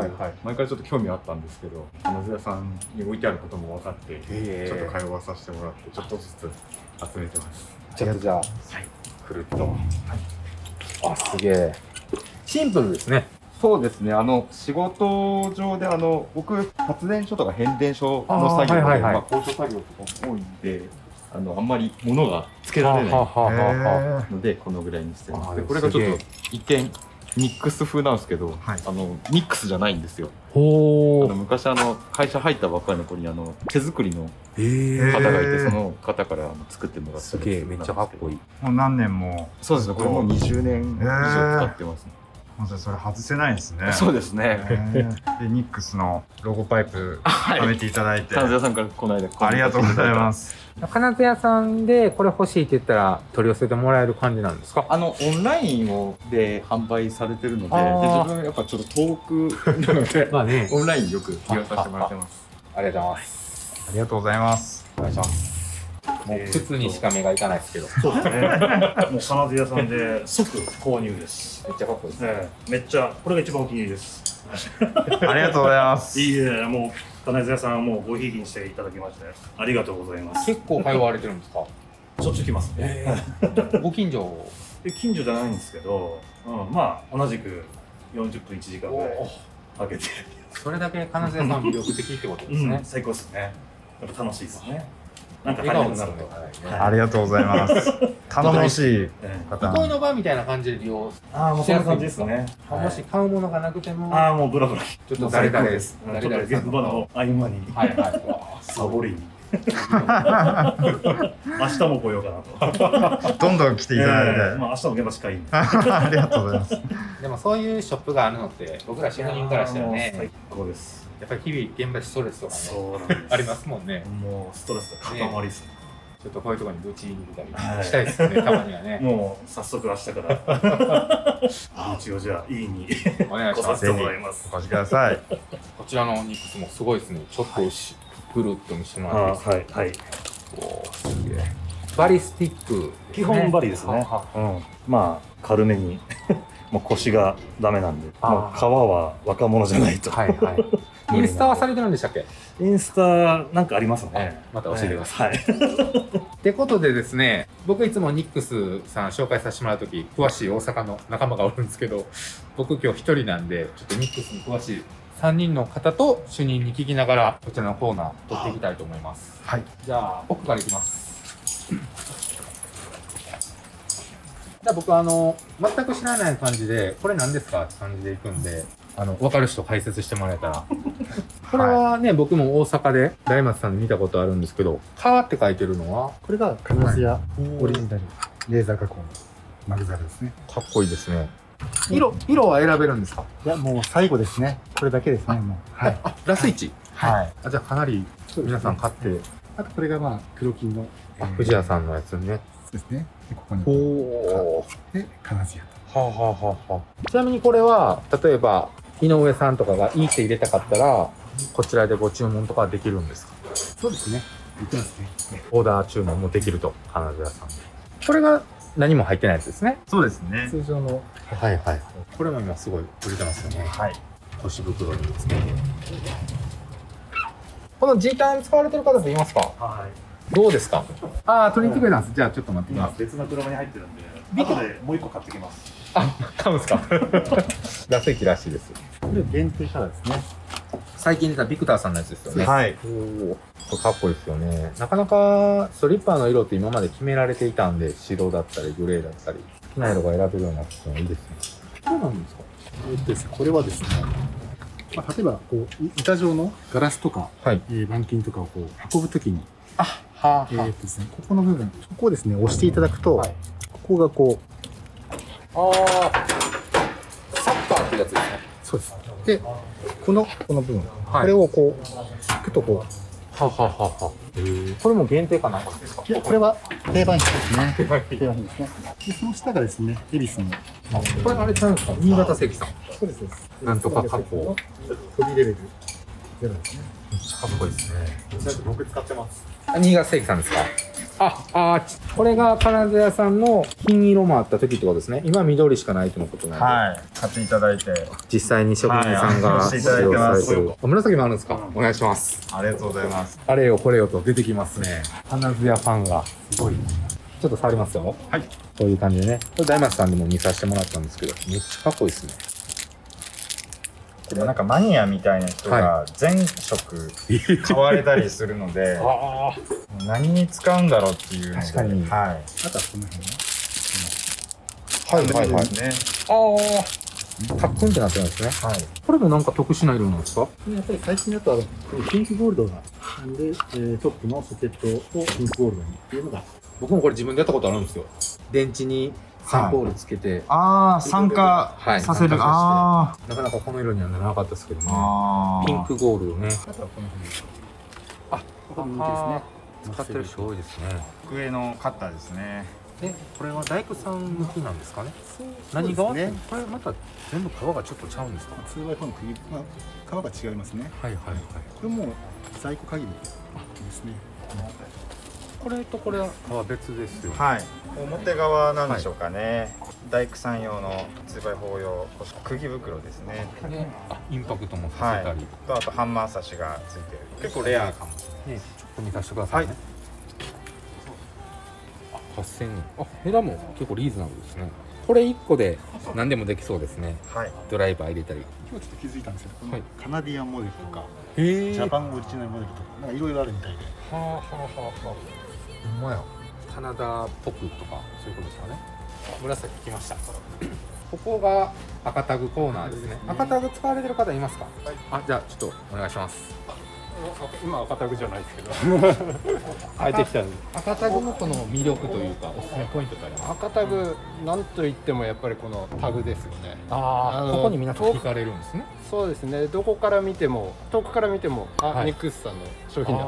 毎回ちょっと興味あったんですけど、金津屋さんに置いてあることも分かって、ちょっと通わさせてもらってちょっとずつ集めてます。ちょっとじゃあくるっと。あ、すげえ。シンプルですね。そうですね、あの仕事上であの僕発電所とか変電所の作業で高所作業とかも多いんで、あのあんまり物がつけられないのでこのぐらいにしてます。これがちょっと一見ミックス風なんですけど、はい、あのミックスじゃないんですよ。あの昔あの会社入ったばっかりの子にあの手作りの方がいて、その方からあの作ってもらって。すげえ、めっちゃかっこいい。もう何年も。そうですね、これもうにじゅうねん以上使ってますね。本当にそれ外せないですね。そうですね。でニックスのロゴパイプ貯めていただいて、金津屋さんからこの間ありがとうございます。金津屋さんでこれ欲しいって言ったら取り寄せてもらえる感じなんですか？あのオンラインをで販売されてるので、自分やっぱちょっと遠くなので、まあね、オンラインよく利用させてもらってます。ありがとうございます。ありがとうございます。お願いします。もう靴にしか目がいかないですけど。そうですね。もう金津屋さんで即購入です。めっちゃかっこいいですね。めっちゃこれが一番お気に入りです。ありがとうございます。いいね、もう金津屋さんはもうごひいきにしていただきましてありがとうございます。結構通われてるんですか。しょっちゅう来ますね。ご近所。近所じゃないんですけど、まあ同じくよんじゅっぷんいちじかんぐらいかけて。それだけ金津屋さん魅力的ってことですね。最高ですね。やっぱ楽しいですね。なんか笑顔になるとか。ありがとうございます。頼もしい方。憩いの場みたいな感じで利用。ああ、もうそんな感じですね。もし買うものがなくても。ああ、もうブラブラ。ちょっと誰々です。誰々です。現場の合間に。はいはい。サボりに。明日も来ようかなと。どんどん来ていただいて、えー、まあ明日も現場近いんで。ありがとうございます。でもそういうショップがあるのって僕ら支配人からしたらね、最高です。やっぱり日々現場でストレスとかねありますもんね。もうストレスが塊ですね。ちょっとこういうところにぶちに行ったりしたいですね、はい、たまにはね。もう早速明日から一応じゃあいいにお願いします。お越しください。こちらのお肉もすごいですね。ちょっとぐるっと見せてもらって。はいはい。おおすげえ。バリスティック、基本バリですね。まあ軽めに、もう腰がダメなんで、皮は若者じゃないと。はいはい。インスタはされてるんでしたっけ？インスタなんかありますね。また教えてください。ってことでですね、僕いつもニックスさん紹介させてもらうとき、詳しい大阪の仲間がおるんですけど、僕今日一人なんで、ちょっとニックスに詳しいさんにんの方と主任に聞きながら、こちらのコーナー取っていきたいと思います。はい。じゃあ奥からいきます。じゃあ僕あの全く知らない感じで、これ何ですかって感じでいくんで。あの分かる人解説してもらえたら。これはね、はい、僕も大阪で大松さんで見たことあるんですけど、カーって書いてるのはこれがカノスヤオリジナルレーザー加工のマグザルですね。かっこいいですね。色色は選べるんですか？いや、もう最後ですね。これだけですね。もうはい。ラスいち。はい。あ、じゃあかなり皆さん買って。あとこれがまあ黒金の藤谷さんのやつねですね。ここにおーでカノスヤと。はあはあはあ。ちなみにこれは例えば井上さんとかがいい手入れたかったら、こちらでご注文とかできるんですか？そうですね。できますね。オーダー注文もできると、金沢さんで。これが何も入ってないやつですね。そうですね。通常の。はいはい。これも今すごい売れてますよね。はい。腰袋につけて。この G ターン使われてる方っていますか？はい。どうですか？ああ、取りに来てくれたんです。じゃあちょっと待ってきます。別の車に入ってるんで、後でもう一個買ってきます。あ、買うんですか？ラスイチらしいです。これ限定からですね。最近出たビクターさんのやつですよね。はい。これかっこいいですよね。なかなかストリッパーの色って今まで決められていたんで、白だったりグレーだったり、好きな色が選べるようになってもいいですね。そうなんですか？えっとですね、これはですね、まあ、例えばこう板状のガラスとか、はい、えー、板金とかをこう運ぶときに、あ、はあ、えっとですね、ここの部分、ここをですね押していただくと、はい、ここがこう。ああ、サッカーってやつですね。そうです。で、このこの部分、はい、これをこう引くとこう、はははは。これも限定かなんかですか？いや、これは定番品ですね。定番品ですね。で、その下がですね、エビスの。これあれちゃうんですか？新潟石さん。そうですです。なんとか加工。飛びレベルゼロですね。めっちゃかっこいいですね。ちょっと僕使ってます。新潟石さんですか？あ、あ、これが金沢さんの金色もあった時ってことですね。今緑しかないとのことなんで、はい、買っていただいて、実際に職人さんが使用されてる。紫もあるんですか？お願いします。ありがとうございます。あれよこれよと出てきますね。金沢ファンがすごい。ちょっと触りますよ。はい。こういう感じでね。これ大松さんにも見させてもらったんですけど、めっちゃかっこいいですね。でもなんかマニアみたいな人が全色買われたりするので、はい、何に使うんだろうっていうので。確かに。はい。あとはこの辺ね。はいはいはい。ああ、カックンってなってるんですね。はい。これもなんか特殊な色なんですか？やっぱり最近だとピンクゴールドがなんで、えー、トップのソケットをピンクゴールドにっていうのが。僕もこれ自分でやったことあるんですよ。電池にサンポールつけて、ああ酸化させる。ああ、なかなかこの色にはならなかったですけどね。ピンクゴールドね。あとはこの辺。あ、この向きですね。使ってる人多いですね。上のカッターですね。え、これは大工さん向きなんですかね。何側？これまた全部皮がちょっとちゃうんですか？ツーバイフォーの釘、皮が違いますね。はいはいはい。これも在庫限りですね。これとこれは別ですよ。はい。表側なんでしょうかね。はい、大工さん用の ツーバイフォー 用釘袋ですね。インパクトもさせたり、はい、とあとハンマー差しがついてる。結構レアかもね。ちょっと見させてくださいね。はい、はっせんえん。あ、ヘラも結構リーズナブルですね。これいっこで何でもできそうですね。はい、ドライバー入れたり。今日ちょっと気づいたんですけど、はい、カナディアンモデルとかジャパンオリジナルモデルとかなんかいろいろあるみたいで。はあはあはあはあ。ほんまや。カナダっぽくとかそういうことですかね。紫きました。ここが赤タグコーナーですね。赤タグ使われてる方いますか？はい、あ、じゃあちょっとお願いします。今は赤タグじゃないですけど変えてきたんで、赤タグのこの魅力というかおすすめポイントってありますか？赤タグなんといってもやっぱりこのタグですよね。ああ、ここに皆さん聞かれるんですね。そうですね、どこから見ても遠くから見てもあ、ニックスさんの商品だ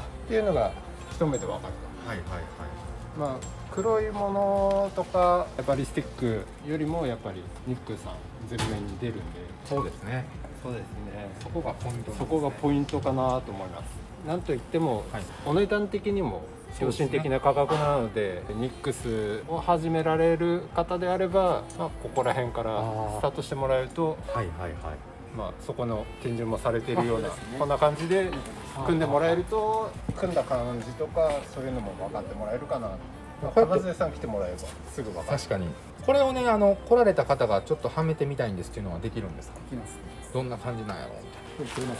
っていうのが一目で分かる。はいはいはい。まあ黒いものとかやっぱりスティックよりもやっぱりニックさん全面に出るんで。そうですね、そうですね、そこがポイント、ね、そこがポイントかなと思います。なんといっても、はい、お値段的にも良心的な価格なので、ニックスを始められる方であれば、まあ、ここら辺からスタートしてもらえると、はいはいはい、まあそこの展示もされているような、ね、こんな感じで組んでもらえると、組んだ感じとかそういうのも分かってもらえるかな。花杖さん来てもらえばすぐ分かる。確かにこれをね、あの来られた方がちょっとはめてみたいんですっていうのはできるんですか？できます。どんな感じなんやろうみたいな。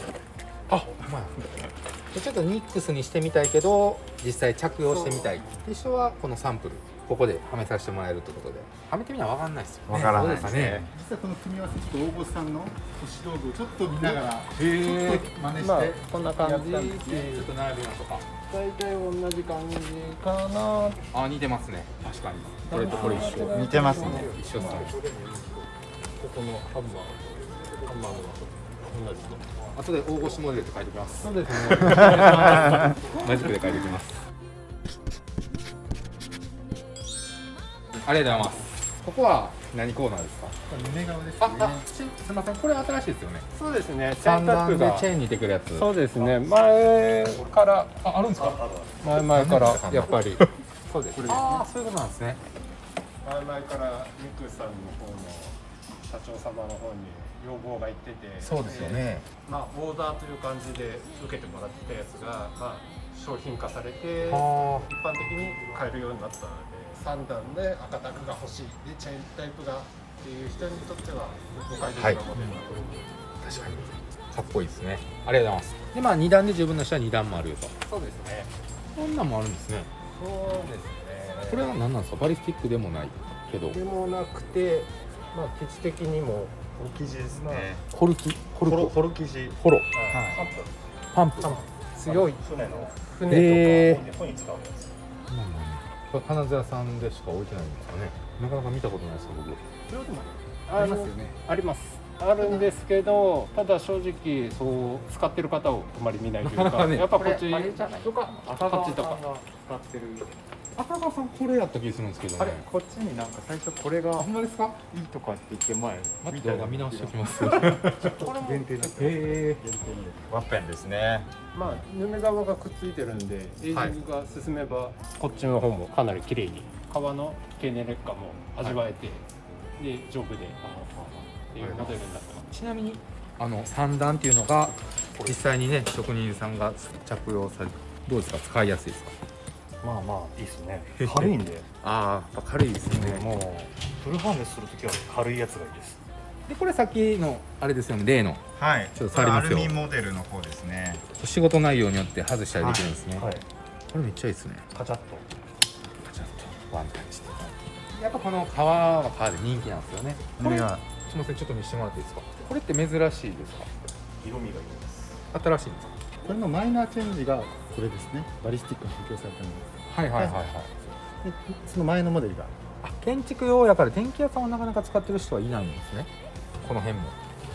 あっ、まあちょっとニックスにしてみたいけど実際着用してみたいって人はこのサンプルここではめさせてもらえるってことで、はめてみな分かんないですよね。分からないですね。実はこの組み合わせちょっと大越さんの腰道具をちょっと見ながらちょっと真似してこんな感じでちょっと並べましょうか。大体同じ感じかな。あ、似てますね。確かに。これとこれ一緒。似てますね。一緒です。ここのハンマー、ハンマーの同じと。後で大越モデルと書いておきます。そうですね。マジックで書いておきます。ありがとうございます。ここは何コーナーですか？胸側ですね。あ、すみません、これ新しいですよね。そうですね。チェーンタックがチェーンにてくるやつ。そうですね。前からああるんですか？前々からやっぱり。そうです。ああ、そういうことなんですね。前々からニックスさんの方の社長様の方に要望がいってて、そうですよね。まあオーダーという感じで受けてもらってたやつが、まあ商品化されて一般的に買えるようになったので、三段で赤タグが欲しいでチェーンタイプがっていう人にとっては誤解的なモデルなので、はい、確かにかっこいいですね。ありがとうございます。で、まあ、に段で十分の人はに段もあるよと。そうですね。こんなんもあるんですね。そうですね。これは何なんですか？バリスティックでもないけどでもなくて、まあ、生地的にもホロ生地ですね。ホロ生地、ホロホロ生地、ホロパンプ、パンプ強い船の船とか船に使うやつ。これ金沢さんでしか置いてないんですかね。なかなか見たことないですよ、僕。ありますよね。あります。あるんですけど、ただ正直そう使ってる方をあまり見ないというか、やっぱこっちとか赤川さんが使ってる。赤川さんこれやった気がするんですけどね。あれ、こっちになんか最初これがほんまですか？いいとかって言って前見たら見直しておきます。これも限定なんです。ええ。限定にワッペンですね。まあヌメ革がくっついてるんで、エイジングが進めばこっちの方もかなり綺麗に革の経年劣化も味わえて、で丈夫でっていうモデルになってます。ちなみにあの三段っていうのが実際にね職人さんが着用され、どうですか？使いやすいですか？まあまあいいですね。軽いんで。ああ、軽いですね。もうフルハーネスするときは軽いやつがいいです。で、これさっきのあれですよね、例の。はい。ちょっと触りますよ。アルミモデルの方ですね。仕事内容によって外したりできるんですね。はいはい、これめっちゃいいですね。カチャッと。カチャッと。ワンタッチで。やっぱこの革は革で人気なんですよね。これは。すみません、ちょっと見せてもらっていいですか。これって珍しいですか。色味がいいです。新しいんですか。これのマイナーチェンジがこれですね。バリスティックに提供されたものです。はいはいはいはい。で、その前のモデルが。あ、建築用やから電気屋さんをなかなか使ってる人はいないんですね。この辺も、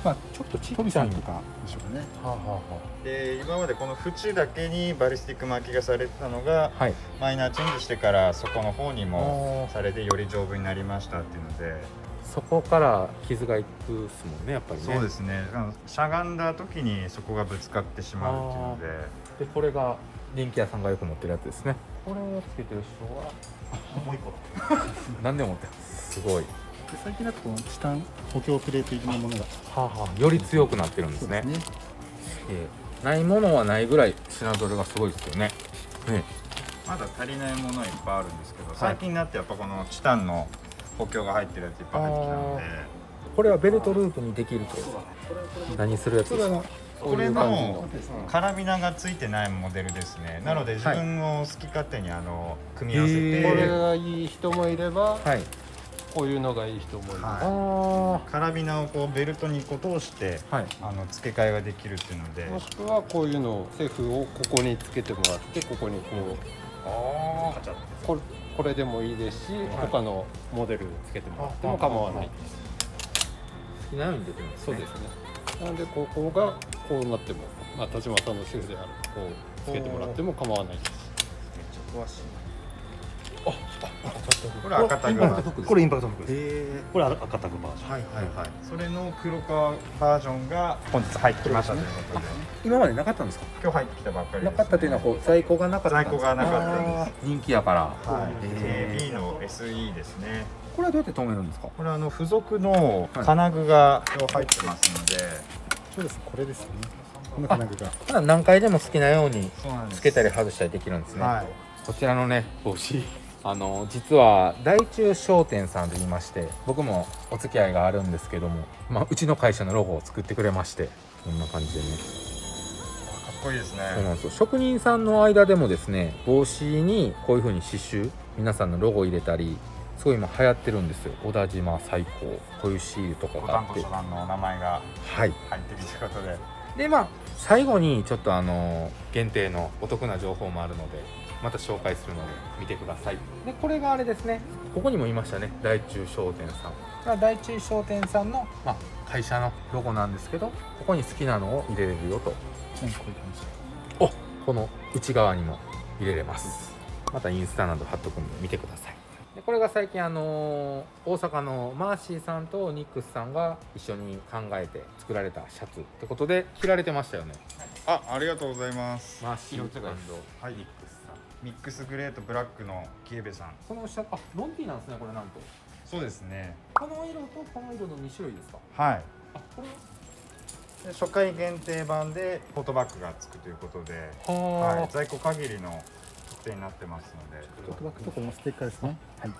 まあ、ちょっとちっちゃいとかでしょうかね。はあはあ、で、今までこの縁だけにバリスティック巻きがされてたのが、はい、マイナーチェンジしてからそこの方にもされてより丈夫になりましたっていうので、そこから傷がいくっすもんね、やっぱりね。そうですね。しゃがんだ時にそこがぶつかってしまうっていうので。で、これが電気屋さんがよく持ってるやつですね。これをつけてる人はもう一個何でも持ってます。すごい。最近だとこのチタン補強プレート的なものが、はあはあ、より強くなってるんですね。ないものはないぐらい品揃えがすごいですよね。ね、まだ足りないものはいっぱいあるんですけど、はい、最近になってやっぱこのチタンの補強が入ってるやついっぱい入ってきたので。これはベルトループにできると。何するやつですか？これのカラビナがついてないモデルですね。なので自分を好き勝手にあの組み合わせて、これがいい人もいれば、はい、こういうのがいい人もいる、はい、カラビナをこうベルトにこう通して、はい、あの付け替えができるっていうので、もしくはこういうのをセーフをここにつけてもらって、ここにこう、うん、ああこれ、これでもいいですし、はい、他のモデルつけてもらっても構わないです。好きなように出てますね。そうですね。なのでここがこうなっても、まあ、田島さんのシェフであるこうつけてもらっても構わないです。めっちゃ詳しい。あ、これ赤タグバージョン、これインパクト服です。これ赤タグバージョン。はいはいはい。それの黒革バージョンが本日入ってきましたということで。今までなかったんですか？今日入ってきたばっかり。なかったというのはこう在庫がなかった。在庫がなかった。人気やから。はい。ケービー の エスイー ですね。これはどうやって留めるんですか？これはあの付属の金具が入ってますので。そうです。これですね。この金具が。ただ何回でも好きなようにつけたり外したりできるんですね。こちらのね帽子。あの実は大中商店さんといいまして、僕もお付き合いがあるんですけども、まあ、うちの会社のロゴを作ってくれまして、こんな感じでね、かっこいいですね。そうなんですよ。職人さんの間でもですね、帽子にこういうふうに刺繍、皆さんのロゴ入れたり、すごい今流行ってるんですよ。小田島最高、こういうシールとかがあって、ご担当者さんのお名前が入ってるということで、はい、でまあ最後にちょっとあの限定のお得な情報もあるので、また紹介するので見てください。でこれがあれですね、ここにもいましたね、大中商店さん。大中商店さんの、まあ、会社のロゴなんですけど、ここに好きなのを入れれるよと、うん、おこの内側にも入れれます。またインスタなど貼っとくので見てください。でこれが最近あのー、大阪のマーシーさんとニックスさんが一緒に考えて作られたシャツってことで着られてましたよね。あ、ありがとうございます。マーシーさんとニックスさん、ミックスグレーとブラックのキエベさん、この下、あ、ロンティーなんですね、これなんと。そうですね。この色とこの色のに種類ですか。はい。あ、これ。初回限定版でフォトバッグがつくということで、はい、在庫限りの特典になってますので。フォトバッグとこのステッカーですね。はい。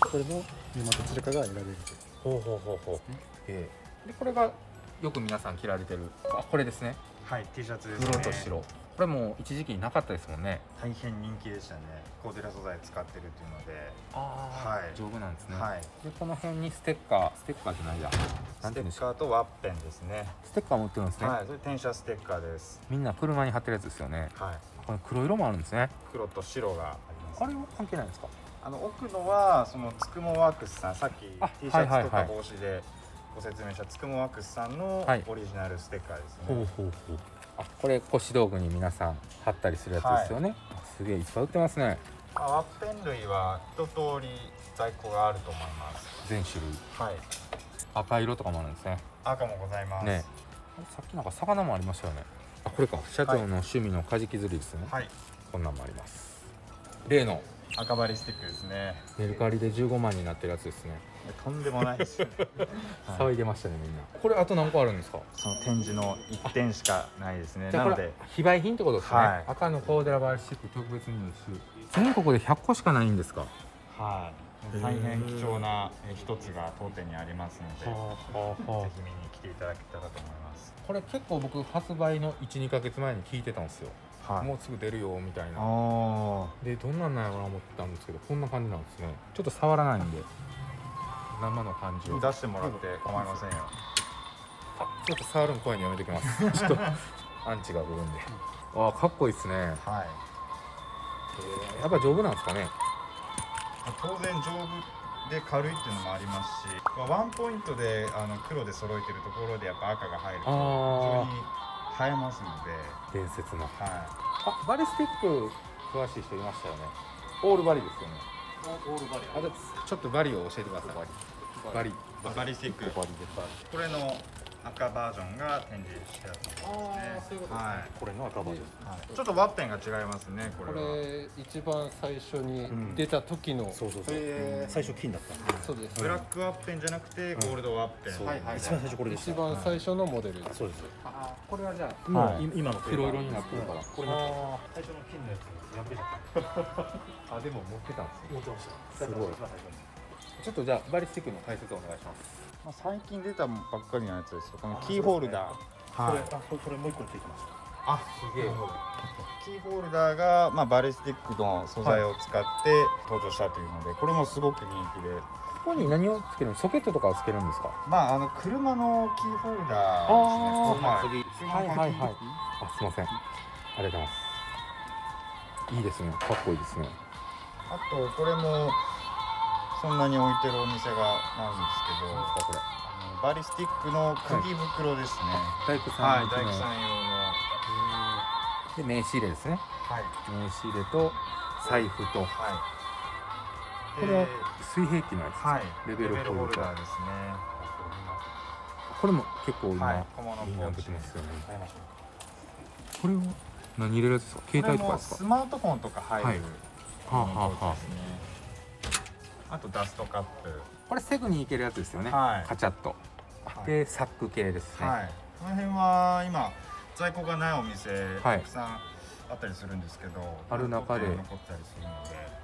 これも今どちらかが選べる。ほうほうほうほう。ええ。でこれがよく皆さん着られてる、あ、これですね。はい、T シャツですね。黒と白。これも一時期なかったですもんね。大変人気でしたね。コーデュラ素材使ってるっていうので、はい、丈夫なんですね。はい、でこの辺にステッカー、ステッカーじゃないや、ステッカーとワッペンですね。ステッカー持ってるんですね。はい、それ転写ステッカーです。みんな車に貼ってるやつですよね。はい、この黒色もあるんですね。黒と白があります。あれは関係ないんですか。あの奥のはそのつくもワークスさん、さっき T シャツとか帽子でご説明したつくもワークスさんのオリジナルステッカーですね。はい、ほうほうほう。あ、これ腰道具に皆さん貼ったりするやつですよね。はい、すげえいっぱい売ってますね。まあ、ワッペン類は一通り在庫があると思います。全種類。はい。赤色とかもあるんですね。赤もございます。ね。さっきなんか魚もありましたよね。あ、これか。社長の趣味のカジキ釣りですね。はい。こんなんもあります。例の赤張りスティックですね。メルカリでじゅうごまんになってるやつですね。とんでもないですね。騒いでましたね、みんな。これあと何個あるんですか？その展示のいってんしかないですね。なので非売品ってことですね。はい、赤のコーデラバーシップ特別に全国でひゃっこしかないんですか？はい、大変貴重な一つが当店にありますので、ぜひ見に来ていただけたらと思います。これ結構僕発売のいち、にかげつまえに聞いてたんですよ。はい、もうすぐ出るよみたいな。でどんなんなんやろうな思ってたんですけど、こんな感じなんですね。ちょっと触らないんで。生の感じを出してもらって構いませんよ。ちょっと触るの怖いのやめてきます。ちょっとアンチが来るんで。ああ、かっこいいですね。はい。えー、やっぱ丈夫なんですかね。当然丈夫で軽いっていうのもありますし、ワンポイントであの黒で揃えてるところでやっぱ赤が入ると非常に映えますので。伝説の。はい。あ、バリスティック詳しい人いましたよね。オールバリですよね。オールバリア。あ、ちょっとバリを教えてください。バリ、バリスティック。これの赤バージョンが展示してあるんですね。ああ、そういうことですね。はい、これの赤バージョン。ちょっとワッペンが違いますね。これは。これ一番最初に出た時の。そうそうそう。最初金だった。そうです。ブラックワッペンじゃなくてゴールドワッペン。はいはい。一番最初これです。一番最初のモデル。そうです。ああ、これはじゃあもう今の黒色になってるから。これも最初の金のやつ。あ、でも持ってたんですよ。持ってました。すごい。ちょっとじゃあバリスティックの解説をお願いします。最近出たばっかりのやつですよ。このキーホルダー。はい。これもう一個出てきました。あ、すげえ。キーホルダーがまあバリスティックの素材を使って登場したというので、これもすごく人気で、こに何をつけるんですか？ソケットとかをつけるんですか？まあ、あの車のキーホルダーですね。はいはいはい。あ、すみません。ありがとうございます。いいですね。かっこいいですね。あとこれもそんなに置いてるお店があるんですけど、これバリスティックの釘袋ですね。大工さん用の。で名刺入れですね。はい。名刺入れと財布と。はい。これは水平器のやつですか？はい、レベルホルダーですね。これも結構今みんな出てますよね。これは何入れるやつですか？携帯とかですか？スマートフォンとか入るものですね。あとダストカップ。これセグに行けるやつですよね。カチャッと。でサック系ですね。この辺は今在庫がないお店たくさんあったりするんですけど、ある中で残ったりするので。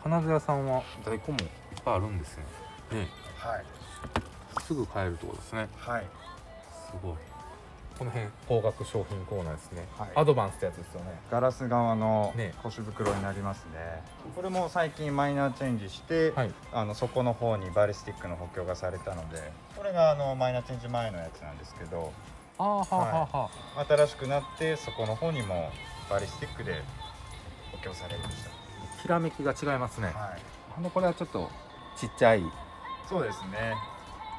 金沢さんは在庫もいっぱいあるんですね。ね、はい。すぐ買えるところですね。はい。すごい。この辺高額商品コーナーですね。はい、アドバンスってやつですよね。ガラス側の腰袋になりますね。ね、これも最近マイナーチェンジして、はい、あの底の方にバリスティックの補強がされたので、これがあのマイナーチェンジ前のやつなんですけど、ああはあはあはあ、はい。新しくなって底の方にもバリスティックで補強されました。きらめきが違いますね。はい、あのこれはちょっとちっちゃい。そうですね。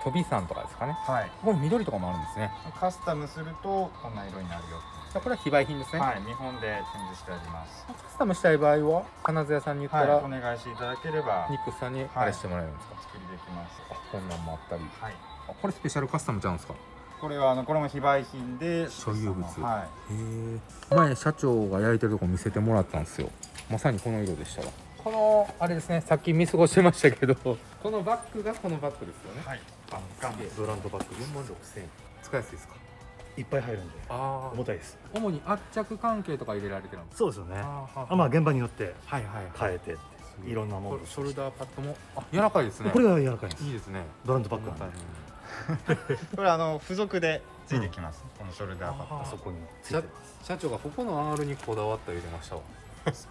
飛び山とかですかね。はい。ここに緑とかもあるんですね。カスタムするとこんな色になるよ。これは非売品ですね。はい。日本で展示してあります。カスタムしたい場合は金津屋さんに言ったら、はい、お願いしていただければニックさんにあれしてもらえるんですか？はい、作りできます。こんなんもあったり。はい。これスペシャルカスタムちゃうんですか？これはあのこれも非売品で所有物。はい。へえ。前社長が焼いてるとこ見せてもらったんですよ。まさにこの色でしたわ。このあれですね、さっき見過ごしてましたけど、このバッグがこのバッグですよね。はい。あ、ガムブランドバッグよんまんろくせんえん。使いやすいですか？いっぱい入るんで。ああ。重たいです。主に圧着関係とか入れられてるんです。そうですよね。あ、まあ現場によって変えていろんなもの。ショルダーパッドも柔らかいですね。これが柔らかいです。いいですね。ブランドバッグなんで。これあの付属でついてきます。このショルダーパッドそこについてます。社長がここの アール にこだわった入れましたわ。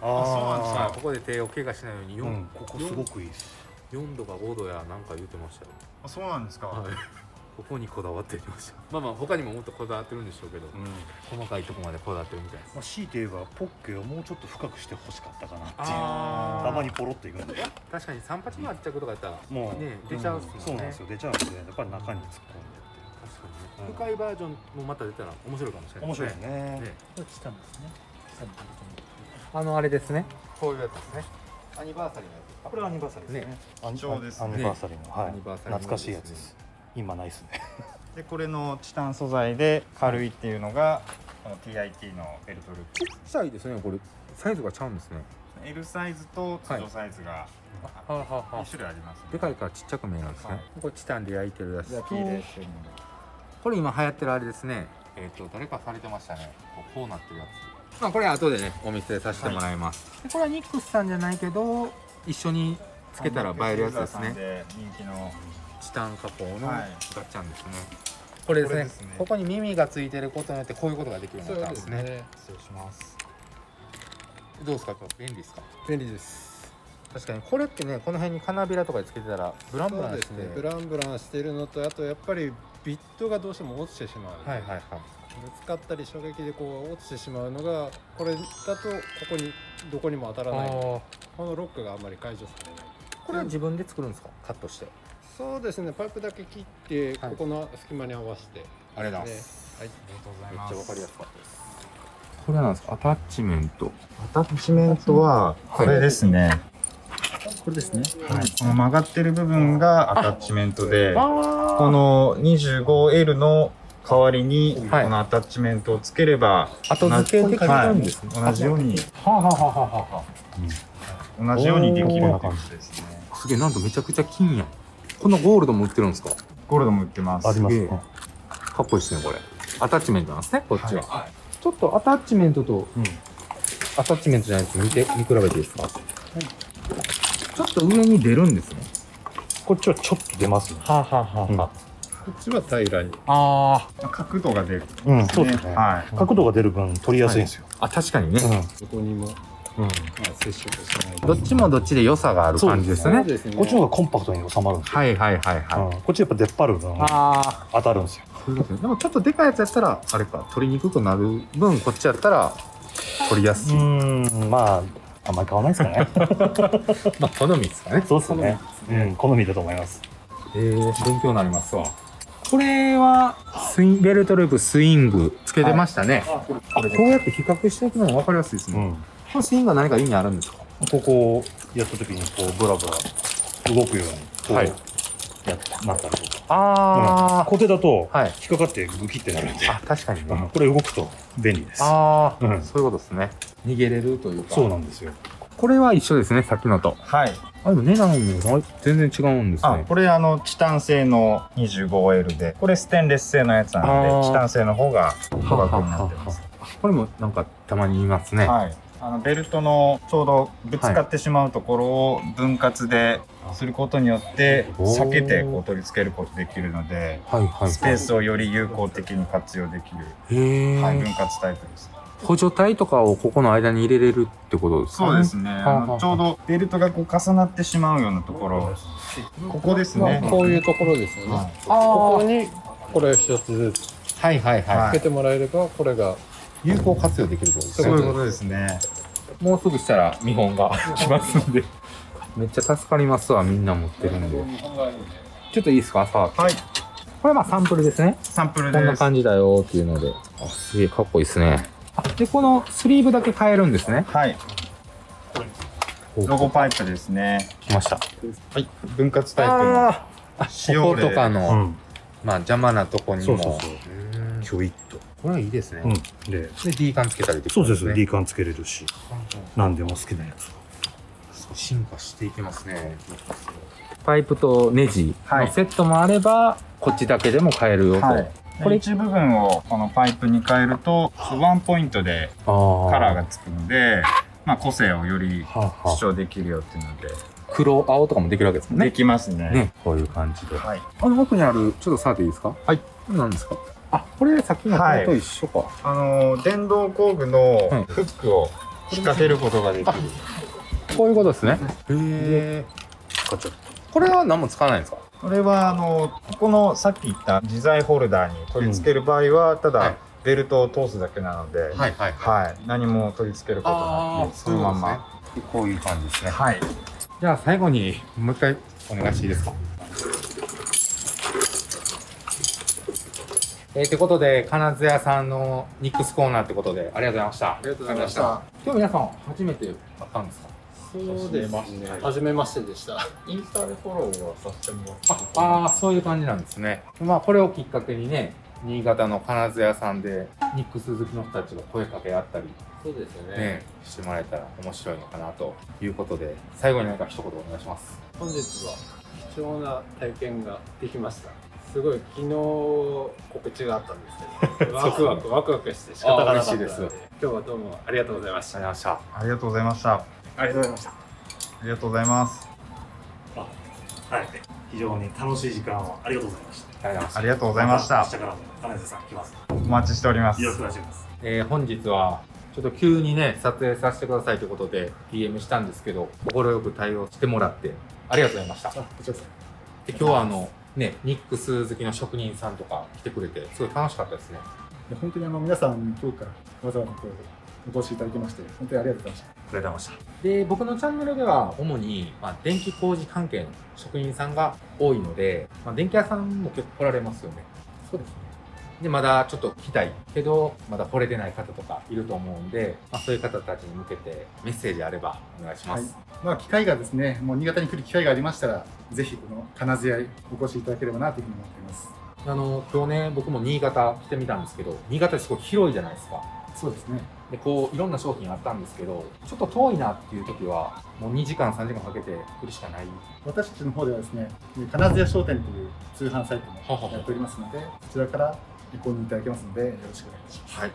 ああ、ここで手を怪我しないようによん、ここすごくいいです。よんどかごどやなんか言ってましたよ。あ、そうなんですか。はい、ここにこだわっていました。まあまあ他にももっとこだわってるんでしょうけど、細かいとこまでこだわってるみたいです。強いて言えばポッケをもうちょっと深くしてほしかったかなっていう、たまにポロっといくんで。確かにさんぱちの圧着とかやったらもう出ちゃうっすもんね。そうなんですよ、出ちゃうんでやっぱり中に突っ込んで。確かに深いバージョンもまた出たら面白いかもしれないですね。面白いですね。これチタンですね。あのあれですね。こういうやつですね。アニバーサリーのやつ。これはアニバーサリーですね。アニバーサリーの、はい、懐かしいやつです。今ないですね。でこれのチタン素材で軽いっていうのがこの ティーアイティー のベルトループ。ちっちゃいですね。これサイズがちゃうんですね。L サイズと通常サイズがにしゅるいあります。でかいからちっちゃく見えるんですね。これチタンで焼いてるやつ。これ今流行ってるあれですね。えっと誰かされてましたね。こうなってるやつ。まあこれは後でねお見せさせてもらいます、はい、これはニックスさんじゃないけど一緒につけたら映えるやつですね。人気のチタン加工のガッチャンですね、はい、これですね。ここに耳がついてることによってこういうことができるようになったんですね。失礼します。どうですか、これ便利ですか？便利です。確かにこれってね、この辺に金びらとかにつけてたらブランブランして、ね、ブランブランしてるのと、あとやっぱりビットがどうしても落ちてしまう。はいはいはい。ぶつかったり衝撃でこう落ちてしまうのが、これだとここにどこにも当たらない。このロックがあんまり解除されない。これは自分で作るんですか？カットして。そうですね、パイプだけ切って、はい、ここの隙間に合わせて。ありがとうございます。はい、ありがとうございます。めっちゃわかりやすかったです。これなんですか？アタッチメント。アタッチメントはこれですね、はい、これですね、はい、この曲がってる部分がアタッチメントで、この にじゅうごエル の代わりにこのアタッチメントをつければ後付けで変えるんですね。同じように同じようにできる感じですね。すげえ、なんとめちゃくちゃ金やん。このゴールドも売ってるんですか？ゴールドも売ってます。ありますか？かっこいいですね。これアタッチメントなんですね。こっちはちょっとアタッチメントとアタッチメントじゃないです。見て見比べていいですか？ちょっと上に出るんですね。こっちはちょっと出ますね。はあはあはあ。こっちは平らに。ああ、角度が出る。うん、そうですね。はい。角度が出る分取りやすいんですよ。あ、確かにね。ここにもうん、まあ接触しない。どっちもどっちで良さがある感じですね。こっちの方がコンパクトに収まるんですよ。はいはいはいはい、うん、こっちやっぱ出っ張る分当たるんですよ。そうですね。でもちょっとでかいやつやったらあれか、取りにくくなる分こっちやったら取りやすい。うん、まああんまり買わないですかね。まあ好みですかね。そうですね。うん、好みだと思います。ええー、勉強になりますわ。これはスインベルトループスイングつけてましたね。こうやって比較していくのも分かりやすいですね。このスイングは何か意味あるんですか？ここをやった時にこうブラブラ動くようにこうやなったりとか。ああ。固定だと引っかかってグキってなるんで。あ、確かにね。これ動くと便利です。ああ、そういうことですね。逃げれるというか。そうなんですよ。これは一緒ですね、さっきのと。はい。あ、でも値段も全然違うんですね。これあのチタン製の にじゅうごエル で、これステンレス製のやつなんで、チタン製の方が価格になってます。これもなんかたまに言いますね。はい。あのベルトのちょうどぶつかってしまうところを分割ですることによって避けてこう取り付けることできるので、スペースをより有効的に活用できる、はい、分割タイプです。補助帯とかをここの間に入れれるってことですかね。そうですね。ちょうどベルトがこう重なってしまうようなところ、ここですね。こういうところですよね。ここにこれ一つずつはいはいはいつけてもらえれば、これが有効活用できるとですね。そういうことですね。もうすぐしたら見本が来ますんで。めっちゃ助かりますわ。みんな持ってるんで。ちょっといいですか、さあ。はい。これはまあサンプルですね。サンプルです。こんな感じだよっていうので。あ、すげえかっこいいですね。で、このスリーブだけ変えるんですね。はい。ロゴパイプですね。来ました。はい。分割タイプの。あ、使用例とかの、まあ邪魔なとこにも。キュイッと。これはいいですね。で、D カンつけたりできる。そうですね。D カンつけれるし。何でも好きなやつ。進化していきますね。パイプとネジのセットもあれば、こっちだけでも変えるよと。これ一部分をこのパイプに変えるとワンポイントでカラーがつくので、まあ、個性をより主張できるよっていうので、黒青とかもできるわけですもんね。できますね。ね、こういう感じで、はい、あの奥にあるちょっと触っていいですか？はい、何ですか？あ、これさっきのこれと一緒か、はい、あの電動工具のフックを引っ掛けることができる、うん、こういうことですね。へえ。これは何も使わないんですか？これはあのここのさっき言った自在ホルダーに取り付ける場合は、うん、ただベルトを通すだけなので、何も取り付けることなく、そのまんまこういう感じですね。はい。じゃあ最後にもう一回お願いしていいですか？えー、ということで金津屋さんのニックスコーナーってことでありがとうございました。ありがとうございました。今日皆さん初めて会ったんですか？そうですね。初めましてでした。インスタでフォローはさせてもらって。ああ、そういう感じなんですね。まあこれをきっかけにね、新潟の金津屋さんでニックス好きの人たちが声かけ合ったり、そうですよね、ね、してもらえたら面白いのかなということで、最後に何か一言お願いします。本日は貴重な体験ができました。すごい昨日告知があったんですけど、ワクワクワクワクして仕方がなかったので、今日はどうもありがとうございました。ありがとうございました。ありがとうございました。ありがとうございます。はい、非常に楽しい時間をありがとうございました。ありがとうございました。明日からも金津さん来ます。お待ちしております。よろしくお願いします。えー、本日はちょっと急にね撮影させてくださいということで ディーエム したんですけど、心よく対応してもらってありがとうございました。で今日はあのねニックス好きの職人さんとか来てくれてすごい楽しかったですね。本当にあの皆さん今日からわざわざこう。お越しいただきまして本当にありがとうございました。ありがとうございました。で、僕のチャンネルでは主にまあ電気工事関係の職人さんが多いので、まあ、電気屋さんも結構来られますよね。そうですね。で、まだちょっと来たいけどまだ来れてない方とかいると思うんで、まあ、そういう方たちに向けてメッセージあればお願いします。はい、まあ機会がですね、もう新潟に来る機会がありましたらぜひこの金津屋へお越しいただければなというふうに思っています。あの今日ね僕も新潟来てみたんですけど、新潟すごい広いじゃないですか。そうですね。でこういろんな商品あったんですけど、ちょっと遠いなっていう時はもうにじかんさんじかんかけて来るしかない。私たちの方ではですね、金津屋商店という通販サイトもやっておりますので、こちらからご購入いただけますのでよろしくお願いします。はい。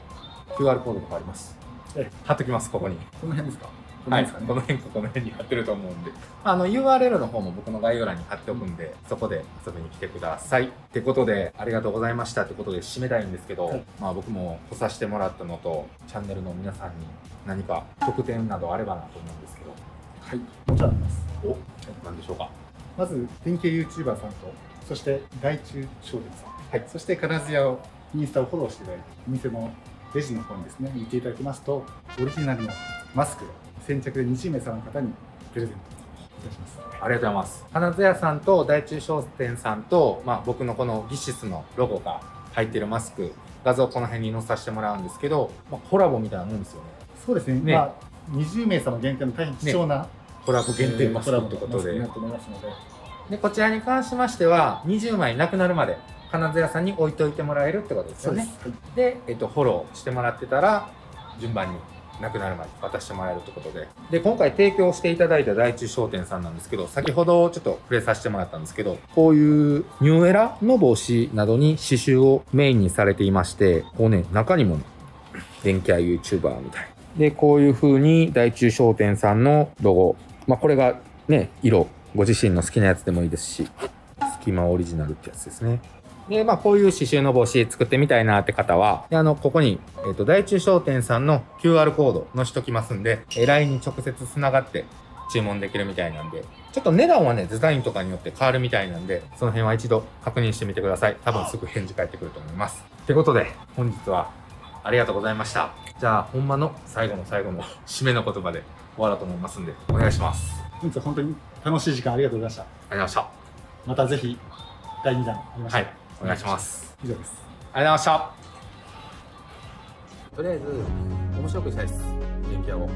キューアール コードとかあります。ええ、貼っときますここに。この辺ですか。この辺かこの辺に貼ってると思うんで、あの ユーアールエル の方も僕の概要欄に貼っておくんで、うん、そこで遊びに来てくださいってことで、ありがとうございましたってことで締めたいんですけど、はい、まあ僕も来させてもらったのと、チャンネルの皆さんに何か特典などあればなと思うんですけど、はい、もちろんあります。お、何でしょうか。まず典型 ユーチューバー さんと、そして大中小鉄さん、はい、そして金津屋をインスタをフォローしていただいて、お店のレジの方にですね行っていただきますと、オリジナルのマスクを先着でにじゅう名様の方にプレゼントいたします。ありがとうございます。金津屋さんと大中商店さんと、まあ、僕のこのギシスのロゴが入ってるマスク、画像この辺に載せさせてもらうんですけど、まあ、コラボみたいなもんですよね。そうですね、ね、まあ、にじゅう名様限定の大変貴重な、ね、コラボ限定マスクということで、でこちらに関しましてはにじゅうまいなくなるまで金津屋さんに置いといてもらえるってことですよね。で、えっと、フォローしてもらってたら順番になくなるまで渡してもらえるってことで、で今回提供していただいた大中商店さんなんですけど、先ほどちょっと触れさせてもらったんですけど、こういうニューエラの帽子などに刺繍をメインにされていまして、こうね、中にも電気屋 ユーチューバー みたいで、こういう風に大中商店さんのロゴ、まあ、これがね、色ご自身の好きなやつでもいいですし、隙間オリジナルってやつですね。で、まあ、こういう刺繍の帽子作ってみたいなって方は、あの、ここに、えっと、大中商店さんの キューアール コード載せときますんで、ライン に直接つながって注文できるみたいなんで、ちょっと値段はね、デザインとかによって変わるみたいなんで、その辺は一度確認してみてください。多分すぐ返事返ってくると思います。ということで、本日はありがとうございました。じゃあ、ほんまの最後の最後の締めの言葉で終わろうと思いますんで、お願いします。本日は本当に楽しい時間ありがとうございました。ありがとうございました。またぜひ、だいにだんありました。はい。お願いします。以上です。ありがとうございました。とりあえず面白くしたいです。電気屋を。